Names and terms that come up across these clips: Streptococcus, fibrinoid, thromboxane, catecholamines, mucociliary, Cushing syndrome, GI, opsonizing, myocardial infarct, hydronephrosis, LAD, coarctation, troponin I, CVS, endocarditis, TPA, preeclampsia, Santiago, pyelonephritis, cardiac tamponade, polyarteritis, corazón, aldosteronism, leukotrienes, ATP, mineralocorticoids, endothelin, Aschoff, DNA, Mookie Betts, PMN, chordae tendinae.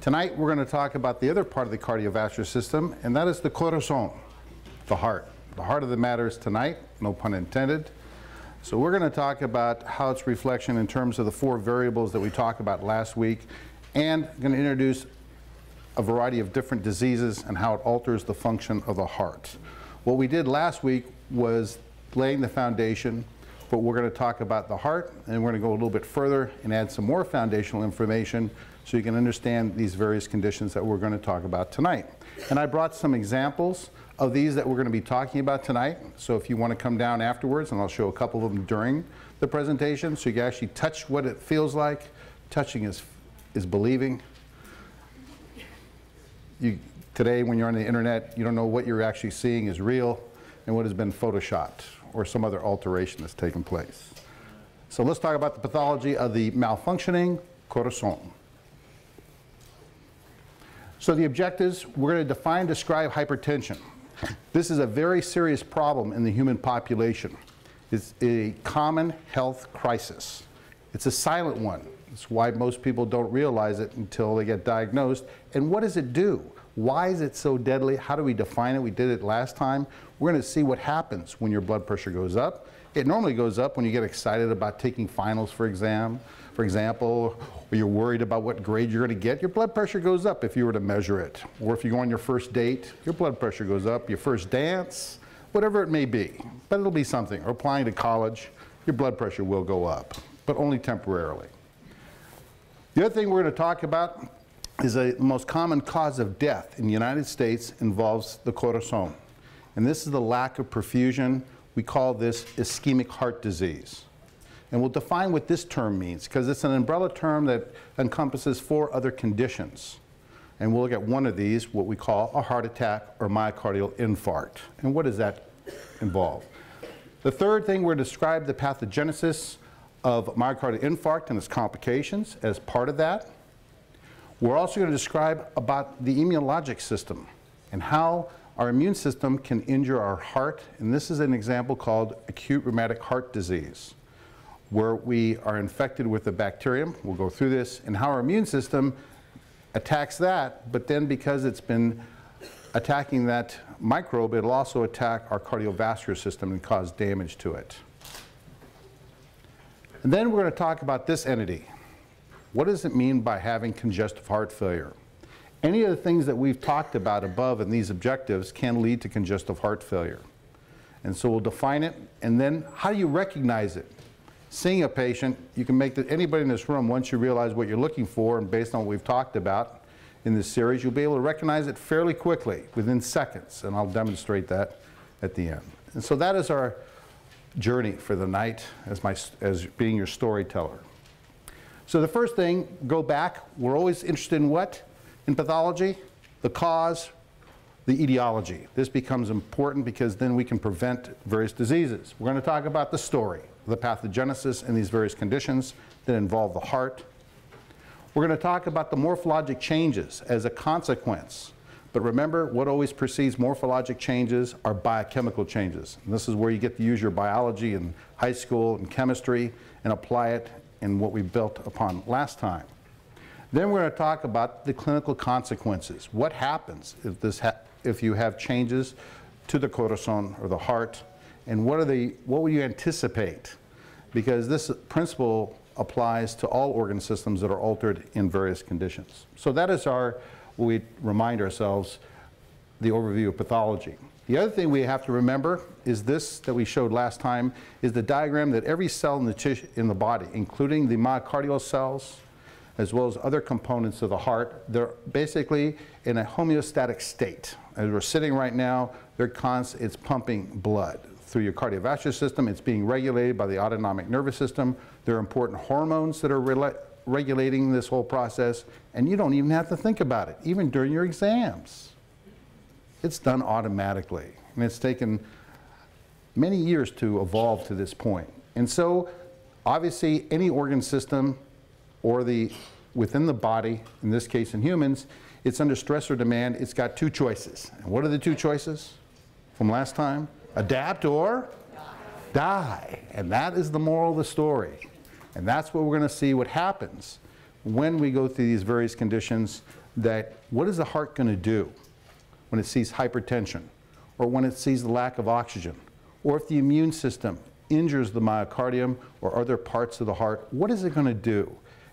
Tonight, we're going to talk about the other part of the cardiovascular system, and that is the corazón, the heart. The heart of the matter is tonight, no pun intended. So we're going to talk about how its reflection in terms of the four variables that we talked about last week, and I'm going to introduce a variety of different diseases and how it alters the function of the heart. What we did last week was laying the foundation, but we're going to talk about the heart, and we're going to go a little bit further and add some more foundational information so you can understand these various conditions that we're going to talk about tonight. And I brought some examples of these that we're going to be talking about tonight. So if you want to come down afterwards, and I'll show a couple of them during the presentation, so you can actually touch what it feels like. Touching is believing. Today, when you're on the internet, you don't know what you're actually seeing is real and what has been photoshopped or some other alteration that's taken place. So let's talk about the pathology of the malfunctioning corazón. So the objectives, we're going to define and describe hypertension. This is a very serious problem in the human population. It's a common health crisis. It's a silent one. That's why most people don't realize it until they get diagnosed. And what does it do? Why is it so deadly? How do we define it? We did it last time. We're going to see what happens when your blood pressure goes up. It normally goes up when you get excited about taking finals for example, or you're worried about what grade you're going to get. Your blood pressure goes up if you were to measure it. Or if you go on your first date, your blood pressure goes up. Your first dance, whatever it may be, but it'll be something. Or applying to college, your blood pressure will go up, but only temporarily. The other thing we're going to talk about is the most common cause of death in the United States involves the corazón. And this is the lack of perfusion. We call this ischemic heart disease. And we'll define what this term means, because it's an umbrella term that encompasses four other conditions. And we'll look at one of these, what we call a heart attack or myocardial infarct. And what does that involve? The third thing, we're going to describe the pathogenesis of myocardial infarct and its complications as part of that. We're also going to describe about the immunologic system and how our immune system can injure our heart. And this is an example called acute rheumatic heart disease, where we are infected with a bacterium. We'll go through this, and how our immune system attacks that, but then because it's been attacking that microbe, it'll also attack our cardiovascular system and cause damage to it. And then we're going to talk about this entity. What does it mean by having congestive heart failure? Any of the things that we've talked about above in these objectives can lead to congestive heart failure. And so we'll define it, and then how do you recognize it? Seeing a patient, you can make anybody in this room, once you realize what you're looking for and based on what we've talked about in this series, you'll be able to recognize it fairly quickly, within seconds, and I'll demonstrate that at the end. And so that is our journey for the night as being your storyteller. So the first thing, go back. We're always interested in what? In pathology, the cause, the etiology. This becomes important because then we can prevent various diseases. We're going to talk about the story, the pathogenesis and these various conditions that involve the heart. We're going to talk about the morphologic changes as a consequence. But remember, what always precedes morphologic changes are biochemical changes. And this is where you get to use your biology in high school and chemistry and apply it in what we built upon last time. Then we're going to talk about the clinical consequences. What happens if you have changes to the corazón or the heart, and what would you anticipate? Because this principle applies to all organ systems that are altered in various conditions. So that is what we remind ourselves, the overview of pathology. The other thing we have to remember is this that we showed last time, is the diagram that every cell in the tissue in the body, including the myocardial cells, as well as other components of the heart, they're basically in a homeostatic state. As we're sitting right now, it's pumping blood. Through your cardiovascular system, it's being regulated by the autonomic nervous system. There are important hormones that are regulating this whole process, and you don't even have to think about it, even during your exams. It's done automatically, and it's taken many years to evolve to this point. And so, obviously, any organ system or within the body, in this case in humans, it's under stress or demand. It's got two choices. And what are the two choices from last time? Adapt or die. And that is the moral of the story. And that's what we're going to see what happens when we go through these various conditions, that what is the heart going to do when it sees hypertension, or when it sees the lack of oxygen, or if the immune system injures the myocardium or other parts of the heart, what is it going to do?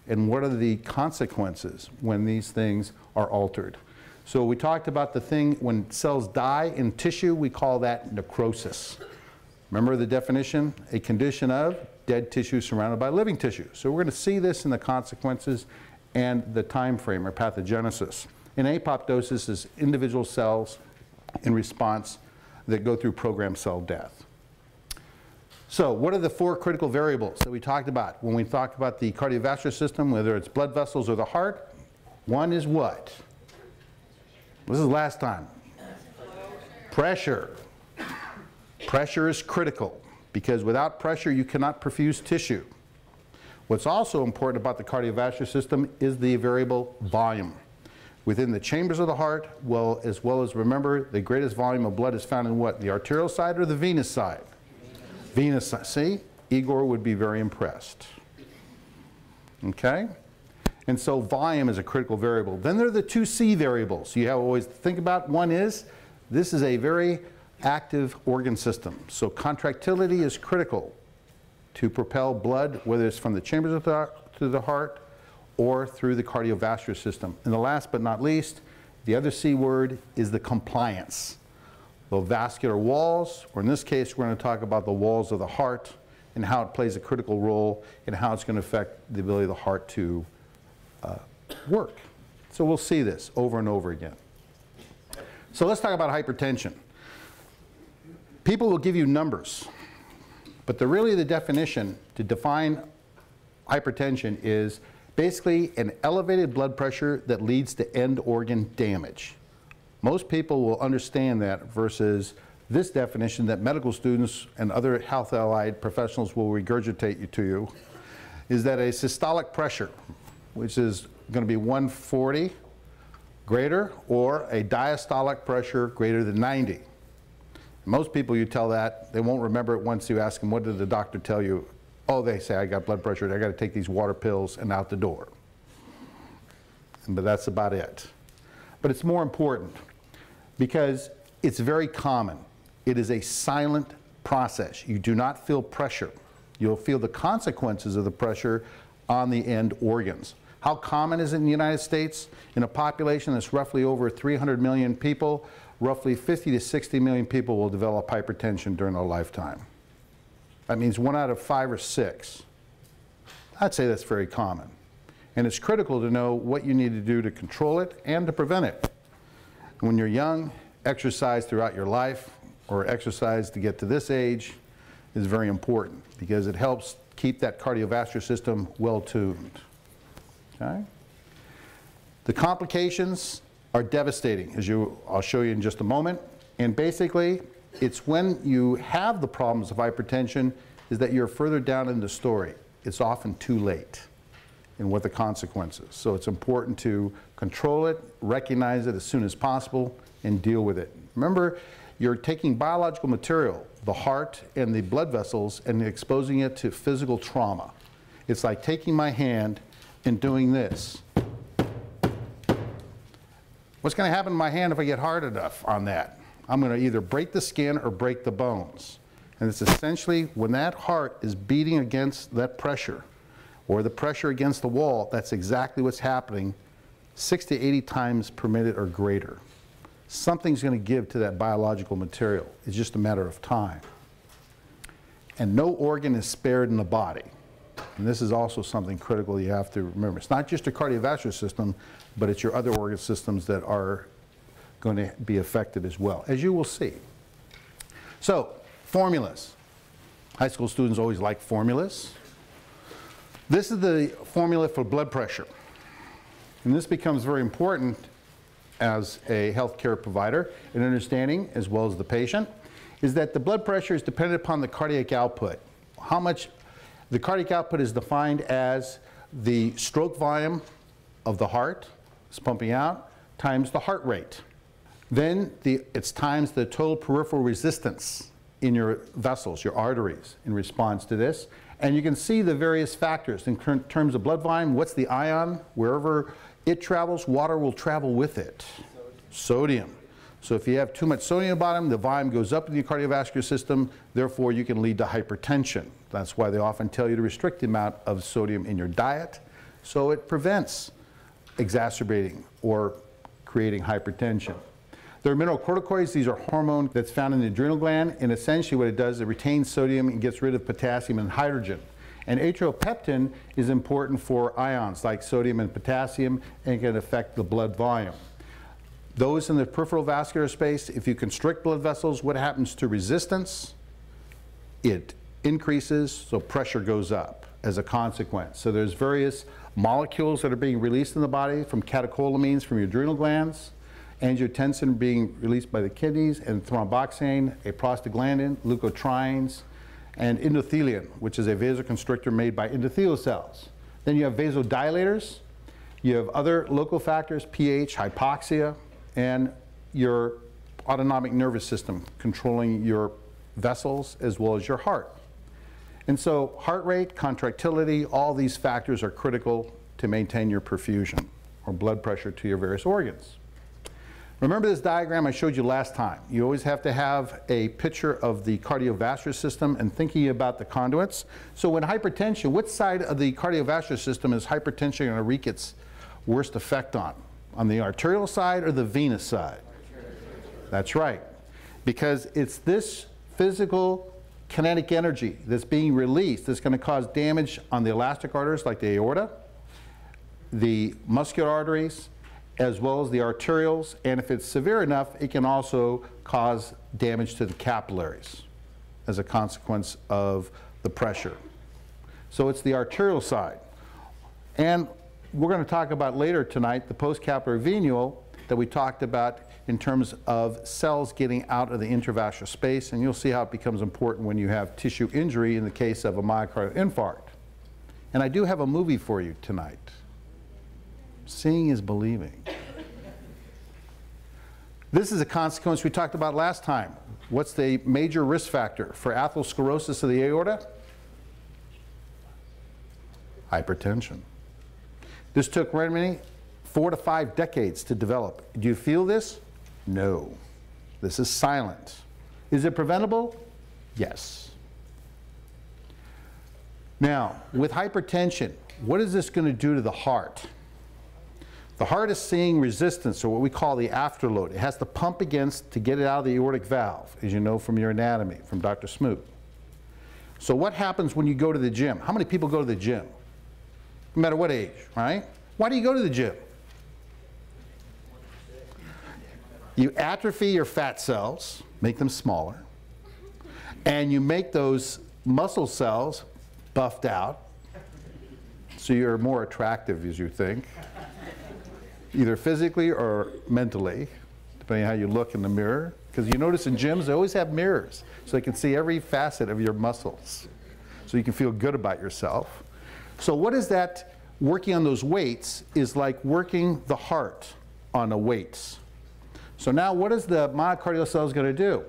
And what are the consequences when these things are altered? So we talked about the thing when cells die in tissue, we call that necrosis. Remember the definition? A condition of dead tissue surrounded by living tissue. So we're going to see this in the consequences and the time frame or pathogenesis. And apoptosis is individual cells in response that go through programmed cell death. So what are the four critical variables that we talked about? When we talked about the cardiovascular system, whether it's blood vessels or the heart, one is what? This is last time. Pressure. Pressure is critical, because without pressure you cannot perfuse tissue. What's also important about the cardiovascular system is the variable volume. Within the chambers of the heart, as well as remember, the greatest volume of blood is found in what? The arterial side or the venous side? Venus, see? Igor would be very impressed. Okay? And so volume is a critical variable. Then there are the two C variables you have always to think about. One is, this is a very active organ system. So contractility is critical to propel blood, whether it's from the chambers of the heart or through the cardiovascular system. And the last but not least, the other C word is the compliance. The vascular walls, or in this case, we're going to talk about the walls of the heart and how it plays a critical role and how it's going to affect the ability of the heart to work. So we'll see this over and over again. So let's talk about hypertension. People will give you numbers, but to define hypertension is basically an elevated blood pressure that leads to end organ damage. Most people will understand that versus this definition that medical students and other health allied professionals will regurgitate to you, is that a systolic pressure, which is going to be 140 greater, or a diastolic pressure greater than 90. Most people you tell that, they won't remember it once you ask them, what did the doctor tell you? Oh, they say, I got blood pressure, I got to take these water pills and out the door. But that's about it. But it's more important, because it's very common. It is a silent process. You do not feel pressure. You'll feel the consequences of the pressure on the end organs. How common is it in the United States? In a population that's roughly over 300 million people, roughly 50 to 60 million people will develop hypertension during their lifetime. That means 1 out of 5 or 6. I'd say that's very common. And it's critical to know what you need to do to control it and to prevent it. When you're young, exercise throughout your life, or exercise to get to this age, is very important, because it helps keep that cardiovascular system well tuned. Okay? The complications are devastating, as I'll show you in just a moment. And basically, it's when you have the problems of hypertension is that you're further down in the story. It's often too late. And what the consequences. So it's important to control it, recognize it as soon as possible, and deal with it. Remember, you're taking biological material, the heart and the blood vessels, and exposing it to physical trauma. It's like taking my hand and doing this What's going to happen to my hand if I get hard enough on that? I'm going to either break the skin or break the bones. And it's essentially when that heart is beating against that pressure or the pressure against the wall, that's exactly what's happening 60 to 80 times per minute or greater. Something's going to give to that biological material. It's just a matter of time. And no organ is spared in the body. And this is also something critical you have to remember. It's not just your cardiovascular system, but it's your other organ systems that are going to be affected as well, as you will see. So, formulas. High school students always like formulas. This is the formula for blood pressure. And this becomes very important as a healthcare provider in understanding, as well as the patient, is that the blood pressure is dependent upon the cardiac output. How much the cardiac output is defined as the stroke volume of the heart, it's pumping out, times the heart rate. Then it's times the total peripheral resistance in your vessels, your arteries, in response to this. And you can see the various factors in terms of blood volume. What's the ion? Wherever it travels, water will travel with it. Sodium. So if you have too much sodium in the bottom, the volume goes up in the cardiovascular system. Therefore, you can lead to hypertension. That's why they often tell you to restrict the amount of sodium in your diet. So it prevents exacerbating or creating hypertension. There are mineralocorticoids. These are hormone that's found in the adrenal gland. And essentially what it does, it retains sodium and gets rid of potassium and hydrogen. And atriopectin is important for ions like sodium and potassium and can affect the blood volume. Those in the peripheral vascular space, if you constrict blood vessels, what happens to resistance? It increases, so pressure goes up as a consequence. So there's various molecules that are being released in the body from catecholamines from your adrenal glands, angiotensin being released by the kidneys, and thromboxane, a prostaglandin, leukotrienes, and endothelin, which is a vasoconstrictor made by endothelial cells. Then you have vasodilators, you have other local factors, pH, hypoxia, and your autonomic nervous system controlling your vessels as well as your heart. And so heart rate, contractility, all these factors are critical to maintain your perfusion or blood pressure to your various organs. Remember this diagram I showed you last time. You always have to have a picture of the cardiovascular system and thinking about the conduits. So when hypertension, what side of the cardiovascular system is hypertension going to wreak its worst effect on? On the arterial side or the venous side? That's right. Because it's this physical kinetic energy that's being released that's going to cause damage on the elastic arteries like the aorta, the muscular arteries, as well as the arterioles, and if it's severe enough, it can also cause damage to the capillaries as a consequence of the pressure. So it's the arterial side. And we're going to talk about later tonight the postcapillary venule that we talked about in terms of cells getting out of the intravascular space, and you'll see how it becomes important when you have tissue injury in the case of a myocardial infarct. And I do have a movie for you tonight. Seeing is believing. This is a consequence we talked about last time. What's the major risk factor for atherosclerosis of the aorta? Hypertension. This took very many 4 to 5 decades to develop. Do you feel this? No. This is silent. Is it preventable? Yes. Now, with hypertension, what is this going to do to the heart? The heart is seeing resistance, or what we call the afterload. It has to pump against to get it out of the aortic valve, as you know from your anatomy, from Dr. Smoot. So what happens when you go to the gym? How many people go to the gym? No matter what age, right? Why do you go to the gym? You atrophy your fat cells, make them smaller, and you make those muscle cells buffed out, so you're more attractive, as you think. Either physically or mentally, depending on how you look in the mirror. Because you notice in gyms, they always have mirrors, so they can see every facet of your muscles. So you can feel good about yourself. So what is that? Working on those weights is like working the heart on the weights. So now what is the myocardial cells going to do?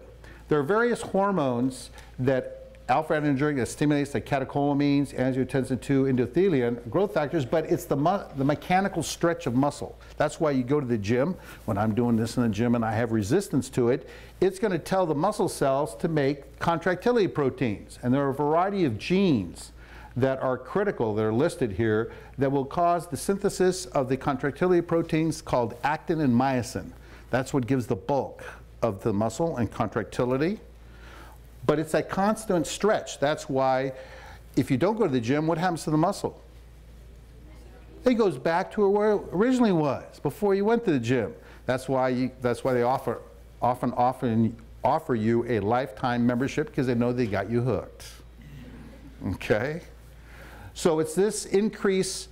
There are various hormones that alpha-adrenergic that stimulates the catecholamines, angiotensin 2, endothelin, growth factors, but it's the mechanical stretch of muscle. That's why you go to the gym. When I'm doing this in the gym and I have resistance to it, it's going to tell the muscle cells to make contractility proteins. And there are a variety of genes that are critical, that are listed here, that will cause the synthesis of the contractility proteins called actin and myosin. That's what gives the bulk of the muscle and contractility. But it's a constant stretch. That's why if you don't go to the gym, what happens to the muscle? It goes back to where it originally was before you went to the gym. That's why they often offer you a lifetime membership, because they know they got you hooked. Okay? So it's this increased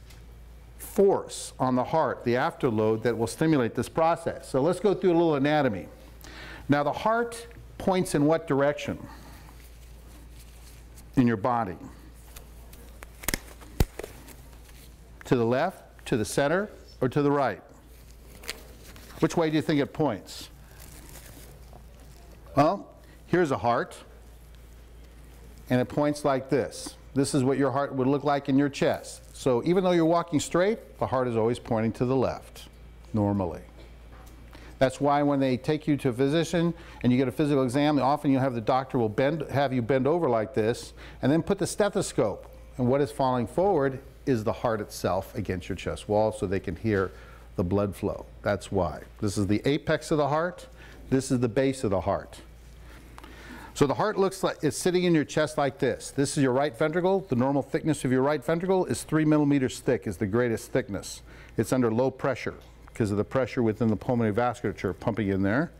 force on the heart, the afterload, that will stimulate this process. So let's go through a little anatomy. Now the heart points in what direction? In your body. To the left, to the center, or to the right? Which way do you think it points? Well, here's a heart, and it points like this. This is what your heart would look like in your chest. So even though you're walking straight, the heart is always pointing to the left, normally. That's why when they take you to a physician and you get a physical exam, often you'll have the doctor will have you bend over like this and then put the stethoscope. And what is falling forward is the heart itself against your chest wall, so they can hear the blood flow. That's why. This is the apex of the heart. This is the base of the heart. So the heart looks like it's sitting in your chest like this. This is your right ventricle. The normal thickness of your right ventricle is 3 millimeters thick, is the greatest thickness. It's under low pressure, because of the pressure within the pulmonary vasculature pumping in there.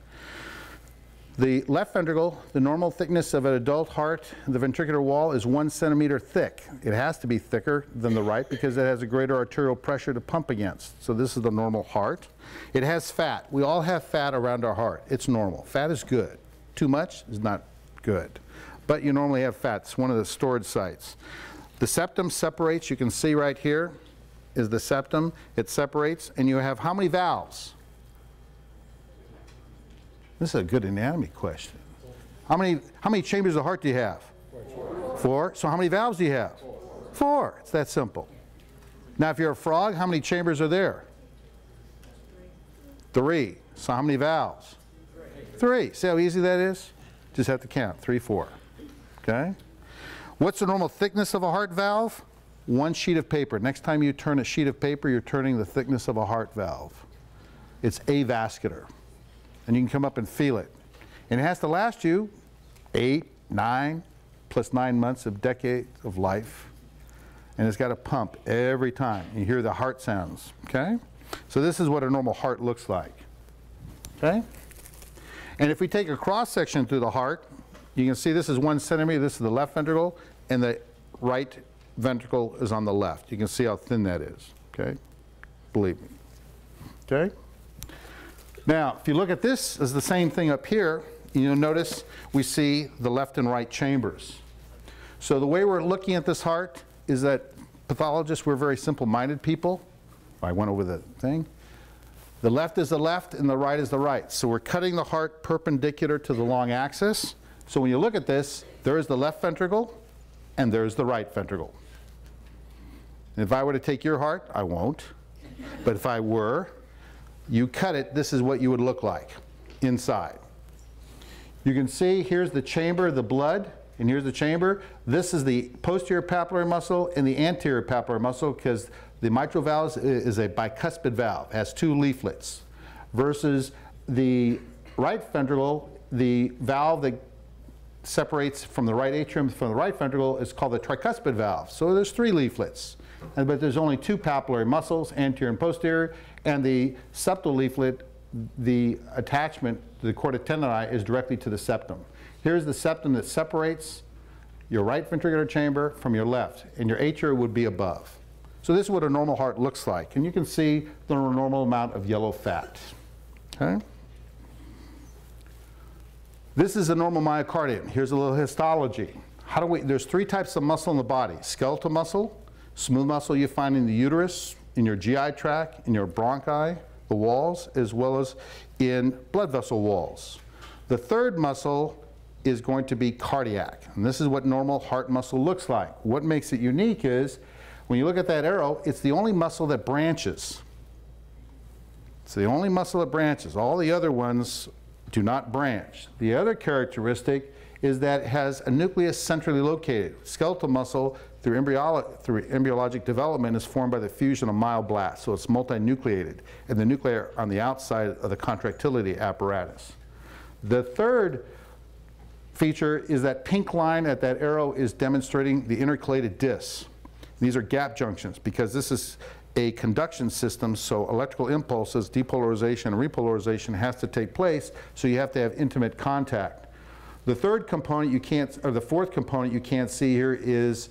The left ventricle, the normal thickness of an adult heart, the ventricular wall is 1 centimeter thick. It has to be thicker than the right because it has a greater arterial pressure to pump against. So this is the normal heart. It has fat. We all have fat around our heart. It's normal. Fat is good. Too much is not good. But you normally have fat. It's one of the storage sites. The septum separates. You can see right here is the septum. It separates, and you have how many valves? This is a good anatomy question. How many chambers of the heart do you have? Four. So how many valves do you have? Four. It's that simple. Now if you're a frog, how many chambers are there? Three. So how many valves? Three. See how easy that is? Just have to count. 3, 4. Okay? What's the normal thickness of a heart valve? 1 sheet of paper. Next time you turn a sheet of paper, you're turning the thickness of a heart valve. It's avascular. And you can come up and feel it. And it has to last you 8, 9, plus 9 months of decades of life. And it's got to pump every time. You hear the heart sounds, okay? So this is what a normal heart looks like, okay? And if we take a cross-section through the heart, you can see this is 1 centimeter. This is the left ventricle, and the right ventricle is on the left. You can see how thin that is, okay? Believe me, okay? Now, if you look at this as the same thing up here, you'll notice we see the left and right chambers. So the way we're looking at this heart is that pathologists, we're very simple-minded people. I went over the thing. The left is the left and the right is the right. So we're cutting the heart perpendicular to the long axis. So when you look at this, there is the left ventricle and there's the right ventricle. If I were to take your heart, I won't, but if I were, you cut it, this is what you would look like inside. You can see here's the chamber of the blood, and here's the chamber. This is the posterior papillary muscle and the anterior papillary muscle, because the mitral valve is a bicuspid valve, has 2 leaflets, versus the right ventricle, the valve that separates from the right atrium from the right ventricle is called the tricuspid valve. So there's 3 leaflets, but there's only 2 papillary muscles, anterior and posterior, and the septal leaflet, the attachment to the chorda tendini is directly to the septum. Here's the septum that separates your right ventricular chamber from your left, and your atria would be above. So this is what a normal heart looks like, and you can see the normal amount of yellow fat, okay? This is a normal myocardium. Here's a little histology. There's 3 types of muscle in the body: skeletal muscle, smooth muscle you find in the uterus, in your GI tract, in your bronchi, the walls, as well as in blood vessel walls. The third muscle is going to be cardiac. And this is what normal heart muscle looks like. What makes it unique is, when you look at that arrow, it's the only muscle that branches. It's the only muscle that branches. All the other ones do not branch. The other characteristic is that it has a nucleus centrally located. Skeletal muscle through embryologic development is formed by the fusion of myoblasts, so it's multinucleated, and the nuclei on the outside of the contractility apparatus. The third feature is that pink line at that arrow is demonstrating the intercalated discs. These are gap junctions because this is a conduction system, so electrical impulses, depolarization and repolarization has to take place, so you have to have intimate contact. The third component you can't, or the fourth component you can't see here is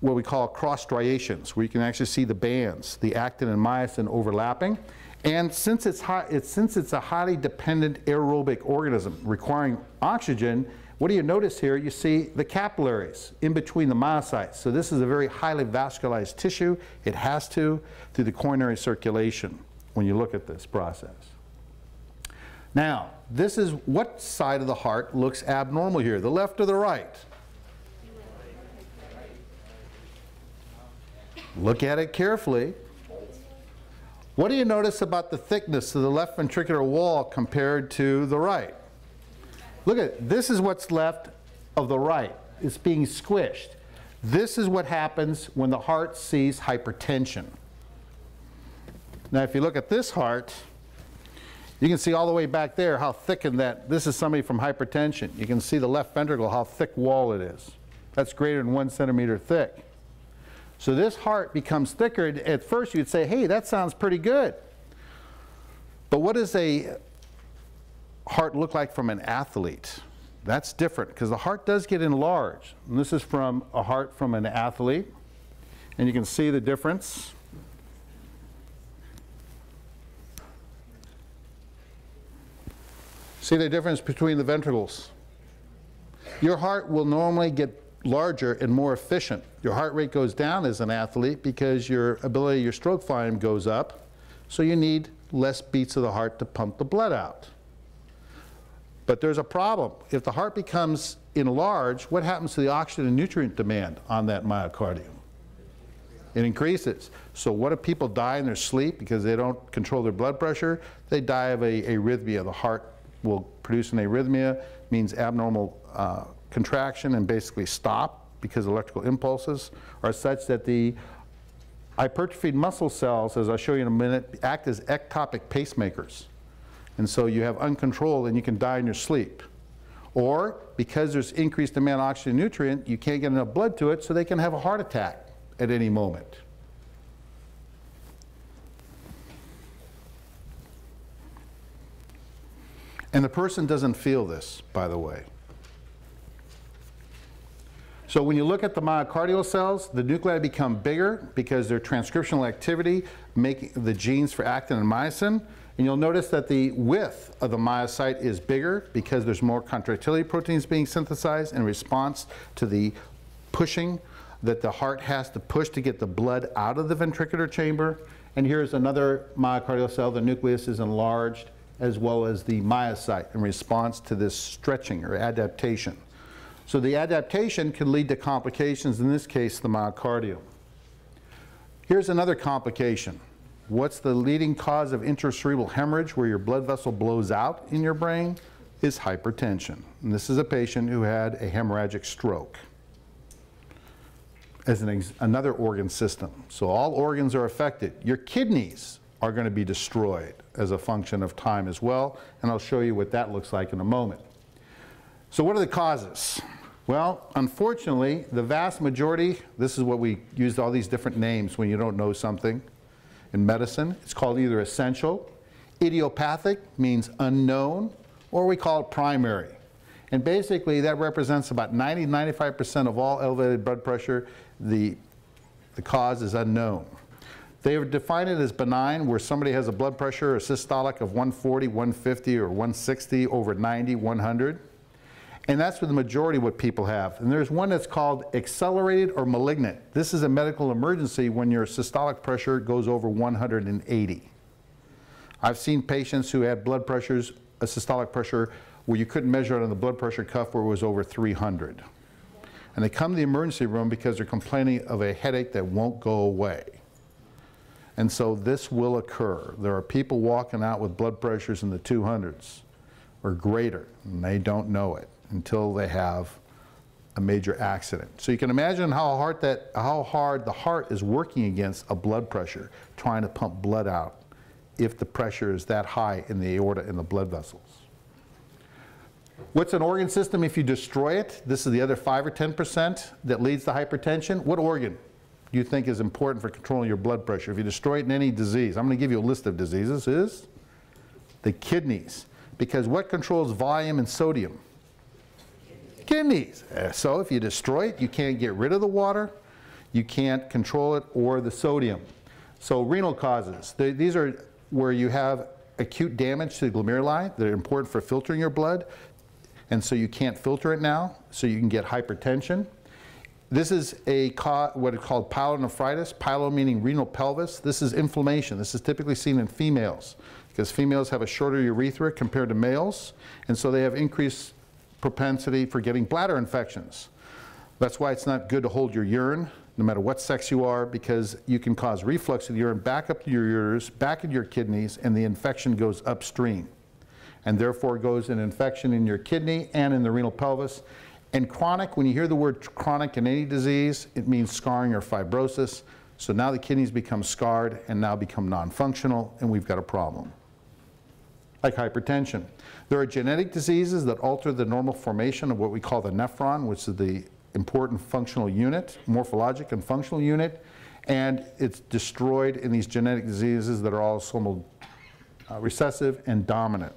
what we call cross striations, where you can actually see the bands, the actin and myosin overlapping. And since it's a highly dependent aerobic organism requiring oxygen, what do you notice here? You see the capillaries in between the myocytes. So this is a very highly vascularized tissue. It has to through the coronary circulation when you look at this process. Now, this is what side of the heart looks abnormal here, the left or the right? Look at it carefully. What do you notice about the thickness of the left ventricular wall compared to the right? Look at it. This is what's left of the right. It's being squished. This is what happens when the heart sees hypertension. Now, if you look at this heart, you can see all the way back there how thickened that, this is somebody from hypertension. You can see the left ventricle, how thick wall it is. That's greater than 1 centimeter thick. So this heart becomes thicker. At first you'd say, hey, that sounds pretty good. But what does a heart look like from an athlete? That's different, because the heart does get enlarged. And this is from a heart from an athlete. And you can see the difference. See the difference between the ventricles. Your heart will normally get larger and more efficient. Your heart rate goes down as an athlete because your ability, your stroke volume goes up, so you need less beats of the heart to pump the blood out. But there's a problem. If the heart becomes enlarged, what happens to the oxygen and nutrient demand on that myocardium? It increases. So what if people die in their sleep because they don't control their blood pressure? They die of arrhythmia. The heart will produce an arrhythmia, means abnormal contraction, and basically stop because electrical impulses are such that the hypertrophied muscle cells, as I'll show you in a minute, act as ectopic pacemakers. And so you have uncontrolled and you can die in your sleep. Or because there's increased demand of oxygen nutrient, you can't get enough blood to it, so they can have a heart attack at any moment. And the person doesn't feel this, by the way. So when you look at the myocardial cells, the nuclei become bigger because their transcriptional activity making the genes for actin and myosin. And you'll notice that the width of the myocyte is bigger because there's more contractility proteins being synthesized in response to the pushing that the heart has to push to get the blood out of the ventricular chamber. And here's another myocardial cell. The nucleus is enlarged, as well as the myocyte, in response to this stretching or adaptation. So the adaptation can lead to complications, in this case the myocardium. Here's another complication. What's the leading cause of intracerebral hemorrhage where your blood vessel blows out in your brain? Is hypertension. And this is a patient who had a hemorrhagic stroke as another organ system. So all organs are affected. Your kidneys are going to be destroyed as a function of time as well, and I'll show you what that looks like in a moment. So what are the causes? Well, unfortunately, the vast majority, this is what we used all these different names when you don't know something in medicine. It's called either essential, idiopathic means unknown, or we call it primary. And basically that represents about 90-95% of all elevated blood pressure. The cause is unknown. They define it as benign, where somebody has a blood pressure or systolic of 140, 150, or 160 over 90, 100. And that's what the majority of what people have. And there's one that's called accelerated or malignant. This is a medical emergency when your systolic pressure goes over 180. I've seen patients who had blood pressures, a systolic pressure where you couldn't measure it on the blood pressure cuff where it was over 300. And they come to the emergency room because they're complaining of a headache that won't go away. And so this will occur. There are people walking out with blood pressures in the 200s or greater, and they don't know it until they have a major accident. So you can imagine how hard the heart is working against a blood pressure, trying to pump blood out if the pressure is that high in the aorta and the blood vessels. What's an organ system if you destroy it? This is the other 5 or 10% that leads to hypertension. What organ do you think is important for controlling your blood pressure if you destroy it in any disease? I'm going to give you a list of diseases. Is the kidneys. Because what controls volume and sodium? Kidneys. So if you destroy it, you can't get rid of the water, you can't control it or the sodium. So renal causes. These are where you have acute damage to the glomeruli that are important for filtering your blood. And so you can't filter it now, so you can get hypertension. This is a what is called pyelonephritis, pyelo meaning renal pelvis. This is inflammation. This is typically seen in females because females have a shorter urethra compared to males, and so they have increased propensity for getting bladder infections. That's why it's not good to hold your urine, no matter what sex you are, because you can cause reflux of the urine back up to your ureters, back into your kidneys, and the infection goes upstream. And therefore goes an infection in your kidney and in the renal pelvis. And chronic, when you hear the word chronic in any disease, it means scarring or fibrosis. So now the kidneys become scarred and now become non-functional, and we've got a problem. Like hypertension. There are genetic diseases that alter the normal formation of what we call the nephron, which is the important functional unit, morphologic and functional unit, and it's destroyed in these genetic diseases that are autosomal recessive and dominant.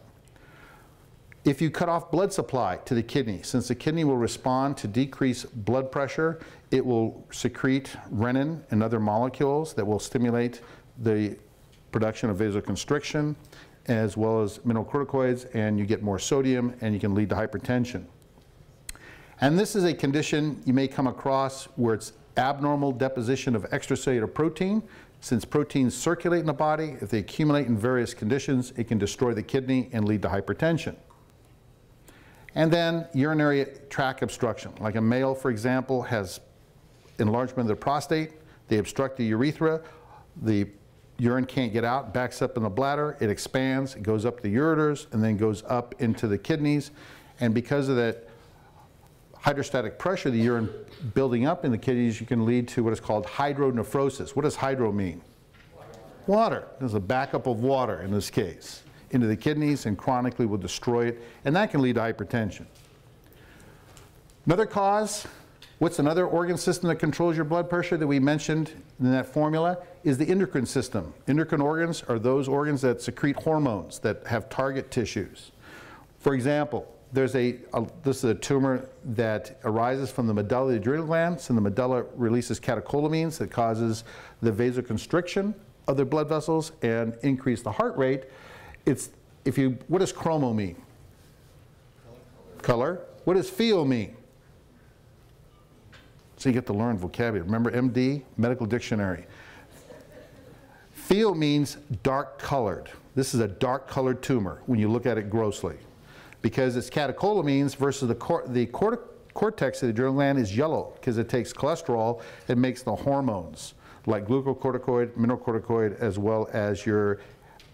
If you cut off blood supply to the kidney, since the kidney will respond to decreased blood pressure, it will secrete renin and other molecules that will stimulate the production of vasoconstriction as well as mineralocorticoids, and you get more sodium and you can lead to hypertension. And this is a condition you may come across where it's abnormal deposition of extracellular protein. Since proteins circulate in the body, if they accumulate in various conditions, it can destroy the kidney and lead to hypertension. And then urinary tract obstruction. Like a male, for example, has enlargement of the prostate. They obstruct the urethra. The urine can't get out, backs up in the bladder. It expands, it goes up the ureters, and then goes up into the kidneys. And because of that hydrostatic pressure, the urine building up in the kidneys, you can lead to what is called hydronephrosis. What does hydro mean? Water. There's a backup of water in this case into the kidneys and chronically will destroy it, and that can lead to hypertension. Another cause, what's another organ system that controls your blood pressure that we mentioned in that formula, is the endocrine system. Endocrine organs are those organs that secrete hormones that have target tissues. For example, there's this is a tumor that arises from the medulla of the adrenal glands, and the medulla releases catecholamines that causes the vasoconstriction of the blood vessels and increase the heart rate. What does chromo mean? Color. What does pheo mean? So you get to learn vocabulary. Remember MD, medical dictionary. Pheo means dark colored. This is a dark colored tumor when you look at it grossly. Because it's catecholamines versus the cortex of the adrenal gland is yellow because it takes cholesterol and makes the hormones like glucocorticoid, mineralocorticoid, as well as your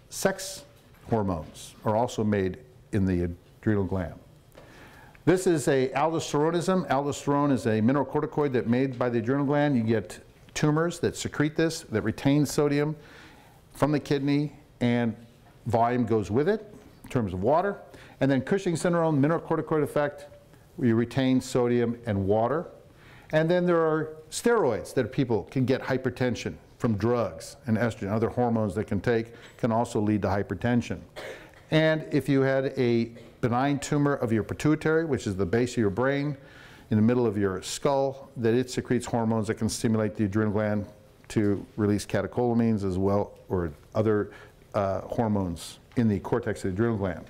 sex hormones are also made in the adrenal gland. This is aldosteronism. Aldosterone is a mineralocorticoid that's made by the adrenal gland. You get tumors that secrete this, that retain sodium from the kidney, and volume goes with it in terms of water. And then Cushing syndrome, mineralocorticoid effect, where you retain sodium and water. And then there are steroids that people can get hypertension from drugs, and estrogen, other hormones that can take, can also lead to hypertension. And if you had a benign tumor of your pituitary, which is the base of your brain, in the middle of your skull, that it secretes hormones that can stimulate the adrenal gland to release catecholamines as well, or other hormones in the cortex of the adrenal gland.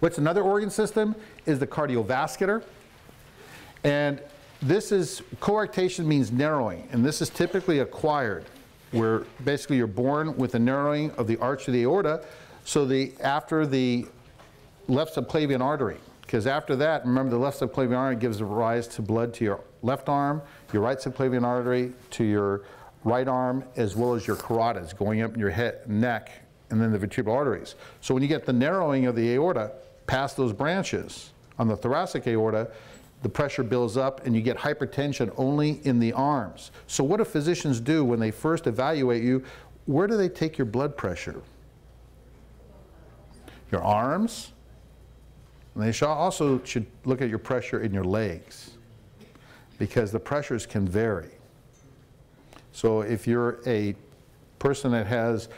What's another organ system is the cardiovascular. And this is, coarctation means narrowing, and this is typically acquired, where basically you're born with a narrowing of the arch of the aorta, so after the left subclavian artery, because after that, remember, the left subclavian artery gives rise to blood to your left arm, your right subclavian artery to your right arm, as well as your carotids going up in your head, neck, and then the vertebral arteries. So when you get the narrowing of the aorta past those branches on the thoracic aorta, the pressure builds up and you get hypertension only in the arms. So what do physicians do when they first evaluate you? Where do they take your blood pressure? Your arms, and they also should look at your pressure in your legs, because the pressures can vary. So if you're a person that has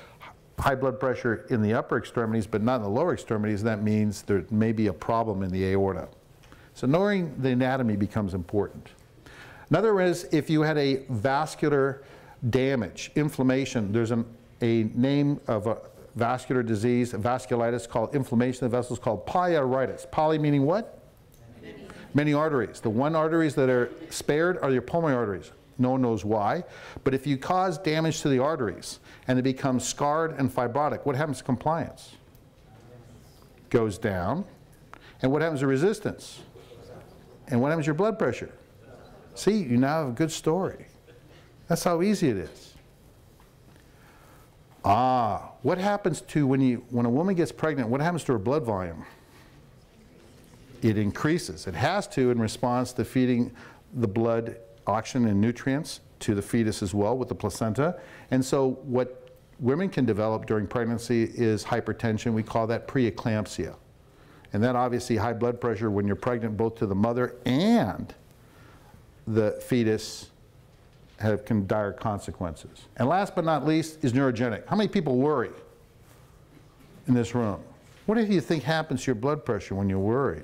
high blood pressure in the upper extremities but not in the lower extremities, that means there may be a problem in the aorta. So knowing the anatomy becomes important. Another is if you had a vascular damage, inflammation. There's a name of a vascular disease, a vasculitis, called inflammation of the vessels, called polyarteritis. Poly meaning what? Many. Many arteries. The one arteries that are spared are your pulmonary arteries. No one knows why, but if you cause damage to the arteries and they become scarred and fibrotic, what happens to compliance? Goes down. And what happens to resistance? And what happens to your blood pressure? See, you now have a good story. That's how easy it is. Ah, what happens to when a woman gets pregnant, what happens to her blood volume? It increases. It has to in response to feeding the blood oxygen and nutrients to the fetus as well with the placenta. And so what women can develop during pregnancy is hypertension. We call that preeclampsia. And then obviously high blood pressure when you're pregnant, both to the mother and the fetus, have dire consequences. And last but not least is neurogenic. How many people worry in this room? What do you think happens to your blood pressure when you worry?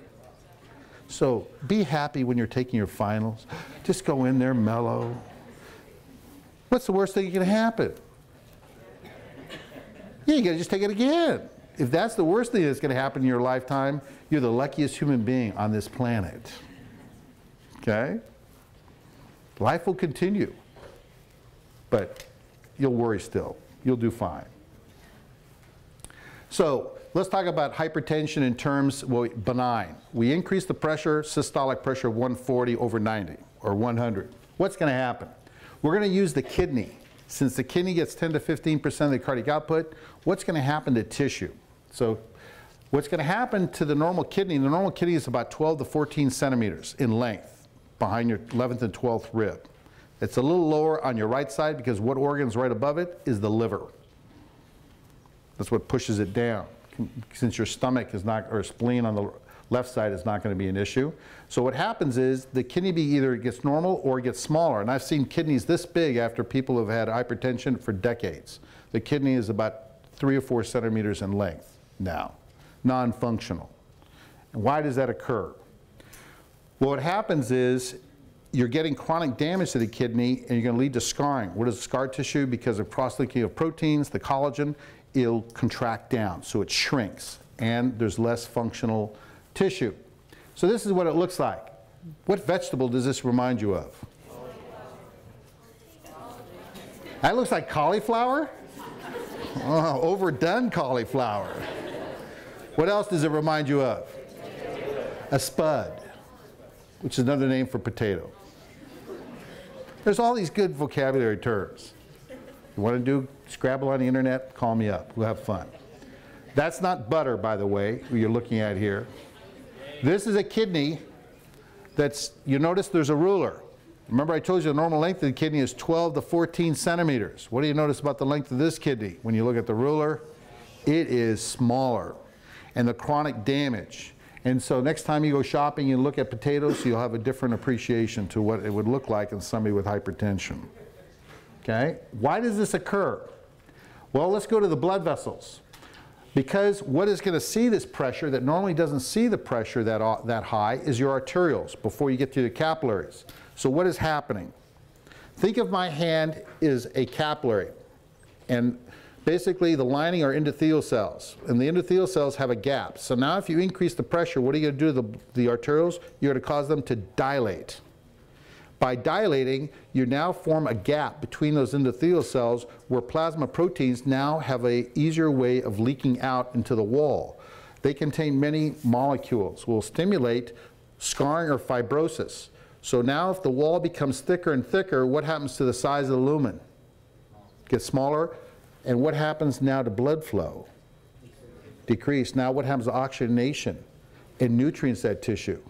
So be happy when you're taking your finals. Just go in there mellow. What's the worst thing that can happen? Yeah, you gotta just take it again. If that's the worst thing that's gonna happen in your lifetime, you're the luckiest human being on this planet, okay? Life will continue, but you'll worry still. You'll do fine. So let's talk about hypertension in terms of benign. We increase the pressure, systolic pressure, 140 over 90 or 100. What's going to happen? We're going to use the kidney. Since the kidney gets 10 to 15% of the cardiac output, what's going to happen to tissue? So what's going to happen to the normal kidney is about 12 to 14 centimeters in length, behind your 11th and 12th rib. It's a little lower on your right side because what organ's right above it is the liver. That's what pushes it down. Since your stomach is not, or spleen on the left side is not going to be an issue. So what happens is the kidney either gets normal or gets smaller. And I've seen kidneys this big after people have had hypertension for decades. The kidney is about 3 or 4 centimeters in length now, non-functional. And why does that occur? Well, what happens is you're getting chronic damage to the kidney and you're going to lead to scarring. What is scar tissue? Because of cross-linking of proteins, the collagen, it'll contract down, so it shrinks and there's less functional tissue. So this is what it looks like. What vegetable does this remind you of? That looks like cauliflower? Oh, overdone cauliflower. What else does it remind you of? A spud, which is another name for potato. There's all these good vocabulary terms. You want to do Scrabble on the internet? Call me up. We'll have fun. That's not butter, by the way, who you're looking at here. This is a kidney that's, you notice there's a ruler. Remember I told you the normal length of the kidney is 12 to 14 centimeters. What do you notice about the length of this kidney? When you look at the ruler, it is smaller. And the chronic damage. And so next time you go shopping and look at potatoes, you'll have a different appreciation to what it would look like in somebody with hypertension. Okay? Why does this occur? Well, let's go to the blood vessels. Because what is going to see this pressure that normally doesn't see the pressure that high is your arterioles before you get to the capillaries. So what is happening? Think of my hand as a capillary. And basically, the lining are endothelial cells, and the endothelial cells have a gap. So now if you increase the pressure, what are you going to do to the arterioles? You're going to cause them to dilate. By dilating, you now form a gap between those endothelial cells where plasma proteins now have an easier way of leaking out into the wall. They contain many molecules, will stimulate scarring or fibrosis. So now if the wall becomes thicker and thicker, what happens to the size of the lumen? It gets smaller. And what happens now to blood flow? Decrease. Now what happens to oxygenation and nutrients to that tissue?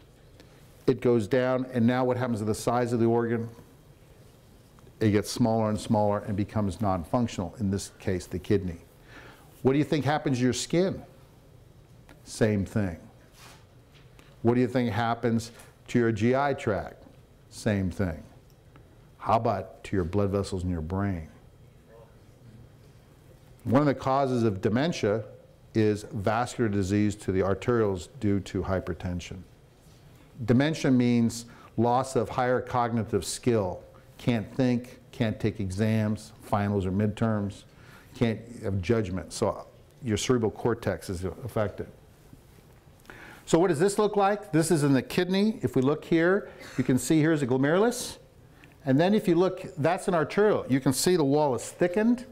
It goes down, and now what happens to the size of the organ? It gets smaller and smaller and becomes non-functional, in this case, the kidney. What do you think happens to your skin? Same thing. What do you think happens to your GI tract? Same thing. How about to your blood vessels in your brain? One of the causes of dementia is vascular disease to the arterioles due to hypertension. Dementia means loss of higher cognitive skill. Can't think, can't take exams, finals or midterms, can't have judgment. So your cerebral cortex is affected. So what does this look like? This is in the kidney. If we look here, you can see here's a glomerulus. And then if you look, that's an arteriole. You can see the wall is thickened,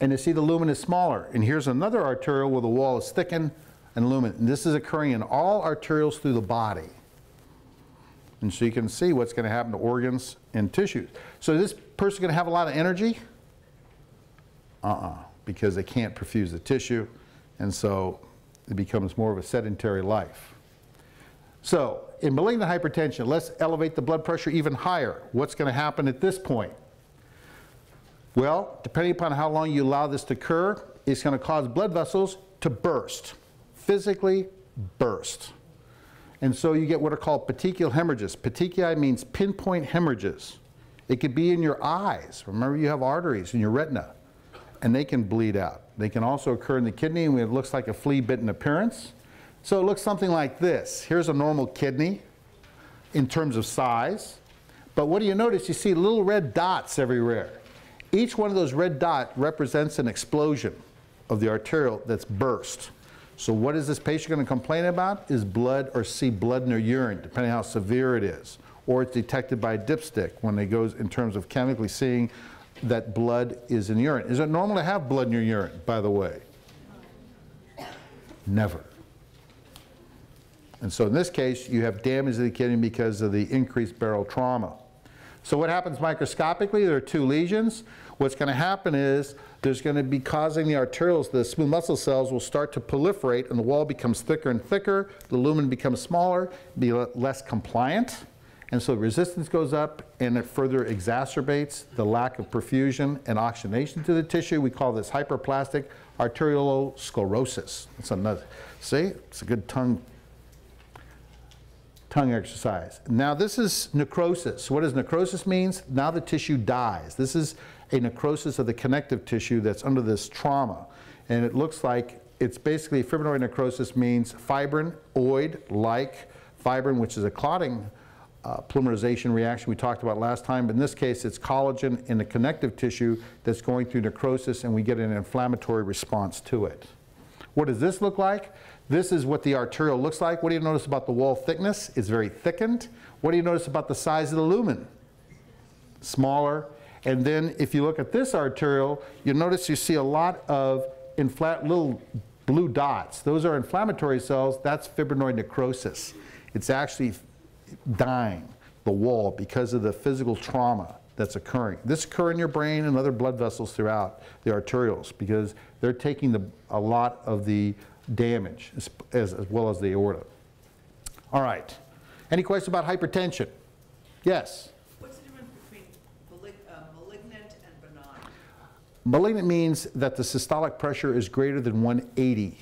and you see the lumen is smaller. And here's another arteriole where the wall is thickened and lumen. And this is occurring in all arterioles through the body. And so you can see what's going to happen to organs and tissues. So this person going to have a lot of energy? Because they can't perfuse the tissue, and so it becomes more of a sedentary life. So in malignant hypertension, let's elevate the blood pressure even higher. What's going to happen at this point? Well, depending upon how long you allow this to occur, it's going to cause blood vessels to burst, physically burst. And so you get what are called petechial hemorrhages. Petechiae means pinpoint hemorrhages. It could be in your eyes. Remember, you have arteries in your retina, and they can bleed out. They can also occur in the kidney, and it looks like a flea-bitten appearance. So it looks something like this. Here's a normal kidney in terms of size. But what do you notice? You see little red dots everywhere. Each one of those red dots represents an explosion of the arteriole that's burst. So what is this patient going to complain about? Is blood, or see blood in their urine, depending on how severe it is. Or it's detected by a dipstick when it goes in terms of chemically seeing that blood is in urine. Is it normal to have blood in your urine, by the way? Never. And so in this case, you have damage to the kidney because of the increased barrel trauma. So what happens microscopically? There are two lesions. What's going to happen is there's going to be causing the arterioles, the smooth muscle cells will start to proliferate, and the wall becomes thicker and thicker, the lumen becomes smaller, be less compliant, and so resistance goes up, and it further exacerbates the lack of perfusion and oxygenation to the tissue. We call this hyperplastic arteriolosclerosis. That's another, see, it's a good tongue exercise. Now this is necrosis. What does necrosis means? Now the tissue dies. This is a necrosis of the connective tissue that's under this trauma. And it looks like it's basically fibrinoid necrosis means fibrin, oid-like fibrin, which is a clotting polymerization reaction we talked about last time. But in this case, it's collagen in the connective tissue that's going through necrosis, and we get an inflammatory response to it. What does this look like? This is what the arteriole looks like. What do you notice about the wall thickness? It's very thickened. What do you notice about the size of the lumen? Smaller. And then if you look at this arteriole, you'll notice you see a lot of little blue dots. Those are inflammatory cells. That's fibrinoid necrosis. It's actually dying, the wall, because of the physical trauma that's occurring. This occurs in your brain and other blood vessels throughout the arterioles because they're taking a lot of the damage as well as the aorta. All right. Any questions about hypertension? Yes? Malignant means that the systolic pressure is greater than 180.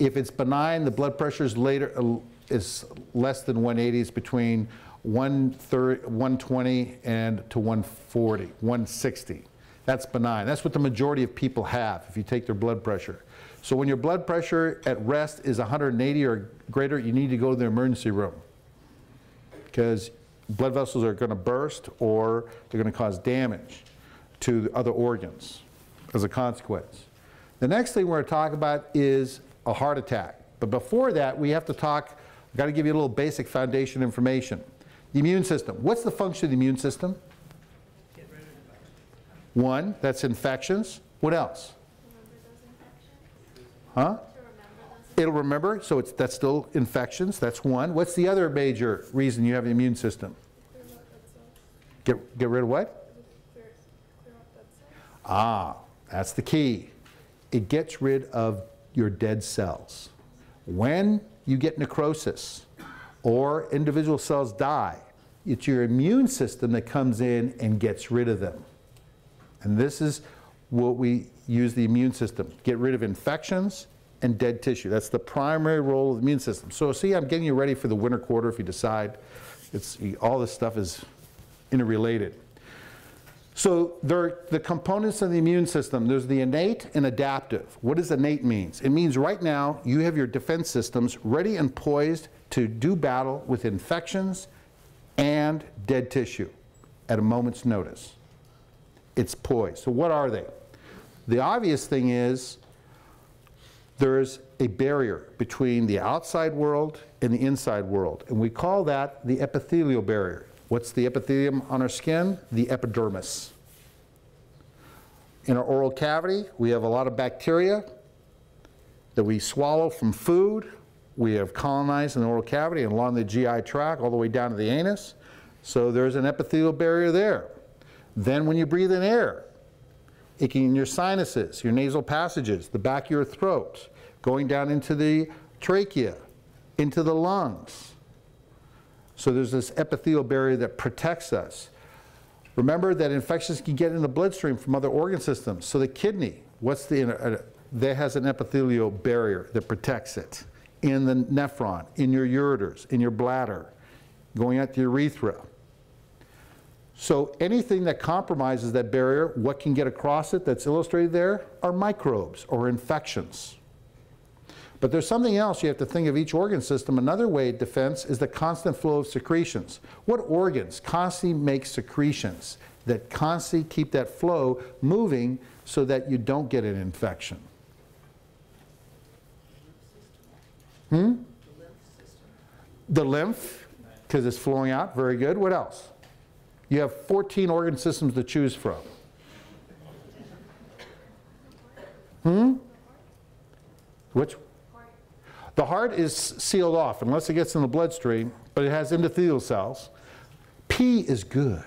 If it's benign, the blood pressure is less than 180. It's between 120 and to 140, 160. That's benign. That's what the majority of people have if you take their blood pressure. So when your blood pressure at rest is 180 or greater, you need to go to the emergency room because blood vessels are going to burst or they're going to cause damage to the other organs as a consequence. The next thing we're going to talk about is a heart attack. But before that, we have to talk, I've got to give you a little basic foundation information. The immune system. What's the function of the immune system? Get rid of infections. One, that's infections. What else? To remember those infections. Huh? To remember those It'll remember, so that's still infections, that's one. What's the other major reason you have an immune system? Get rid of what? Ah, that's the key. It gets rid of your dead cells. When you get necrosis or individual cells die, it's your immune system that comes in and gets rid of them. And this is what we use the immune system. Get rid of infections and dead tissue. That's the primary role of the immune system. So see, I'm getting you ready for the winter quarter if you decide. All this stuff is interrelated. So there are the components of the immune system. There's the innate and adaptive. What does innate mean? It means right now you have your defense systems ready and poised to do battle with infections and dead tissue at a moment's notice. It's poised. So what are they? The obvious thing is there's a barrier between the outside world and the inside world, and we call that the epithelial barrier. What's the epithelium on our skin? The epidermis. In our oral cavity, we have a lot of bacteria that we swallow from food. We have colonized in the oral cavity and along the GI tract all the way down to the anus. So there's an epithelial barrier there. Then when you breathe in air, it can in your sinuses, your nasal passages, the back of your throat, going down into the trachea, into the lungs. So there's this epithelial barrier that protects us. Remember that infections can get in the bloodstream from other organ systems. So the kidney, that has an epithelial barrier that protects it. In the nephron, in your ureters, in your bladder, going out the urethra. So anything that compromises that barrier, what can get across it that's illustrated there are microbes or infections. But there's something else you have to think of each organ system. Another way of defense is the constant flow of secretions. What organs constantly make secretions that constantly keep that flow moving so that you don't get an infection? The lymph system. The lymph, because it's flowing out. Very good. What else? You have 14 organ systems to choose from. Which? The heart is sealed off unless it gets in the bloodstream, but it has endothelial cells. Pee is good.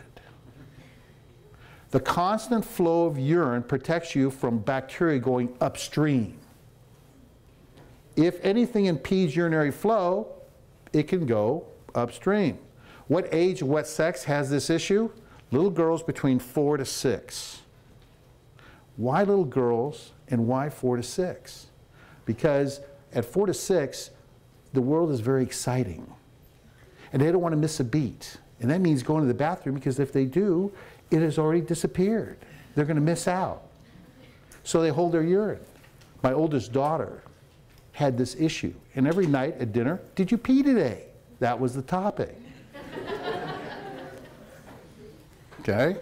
The constant flow of urine protects you from bacteria going upstream. If anything impedes urinary flow, it can go upstream. What age, what sex has this issue? Little girls between 4 to 6. Why little girls and why 4 to 6? Because at 4 to 6, the world is very exciting. And they don't want to miss a beat. And that means going to the bathroom, because if they do, it has already disappeared. They're going to miss out. So they hold their urine. My oldest daughter had this issue. And every night at dinner, did you pee today? That was the topic. Okay?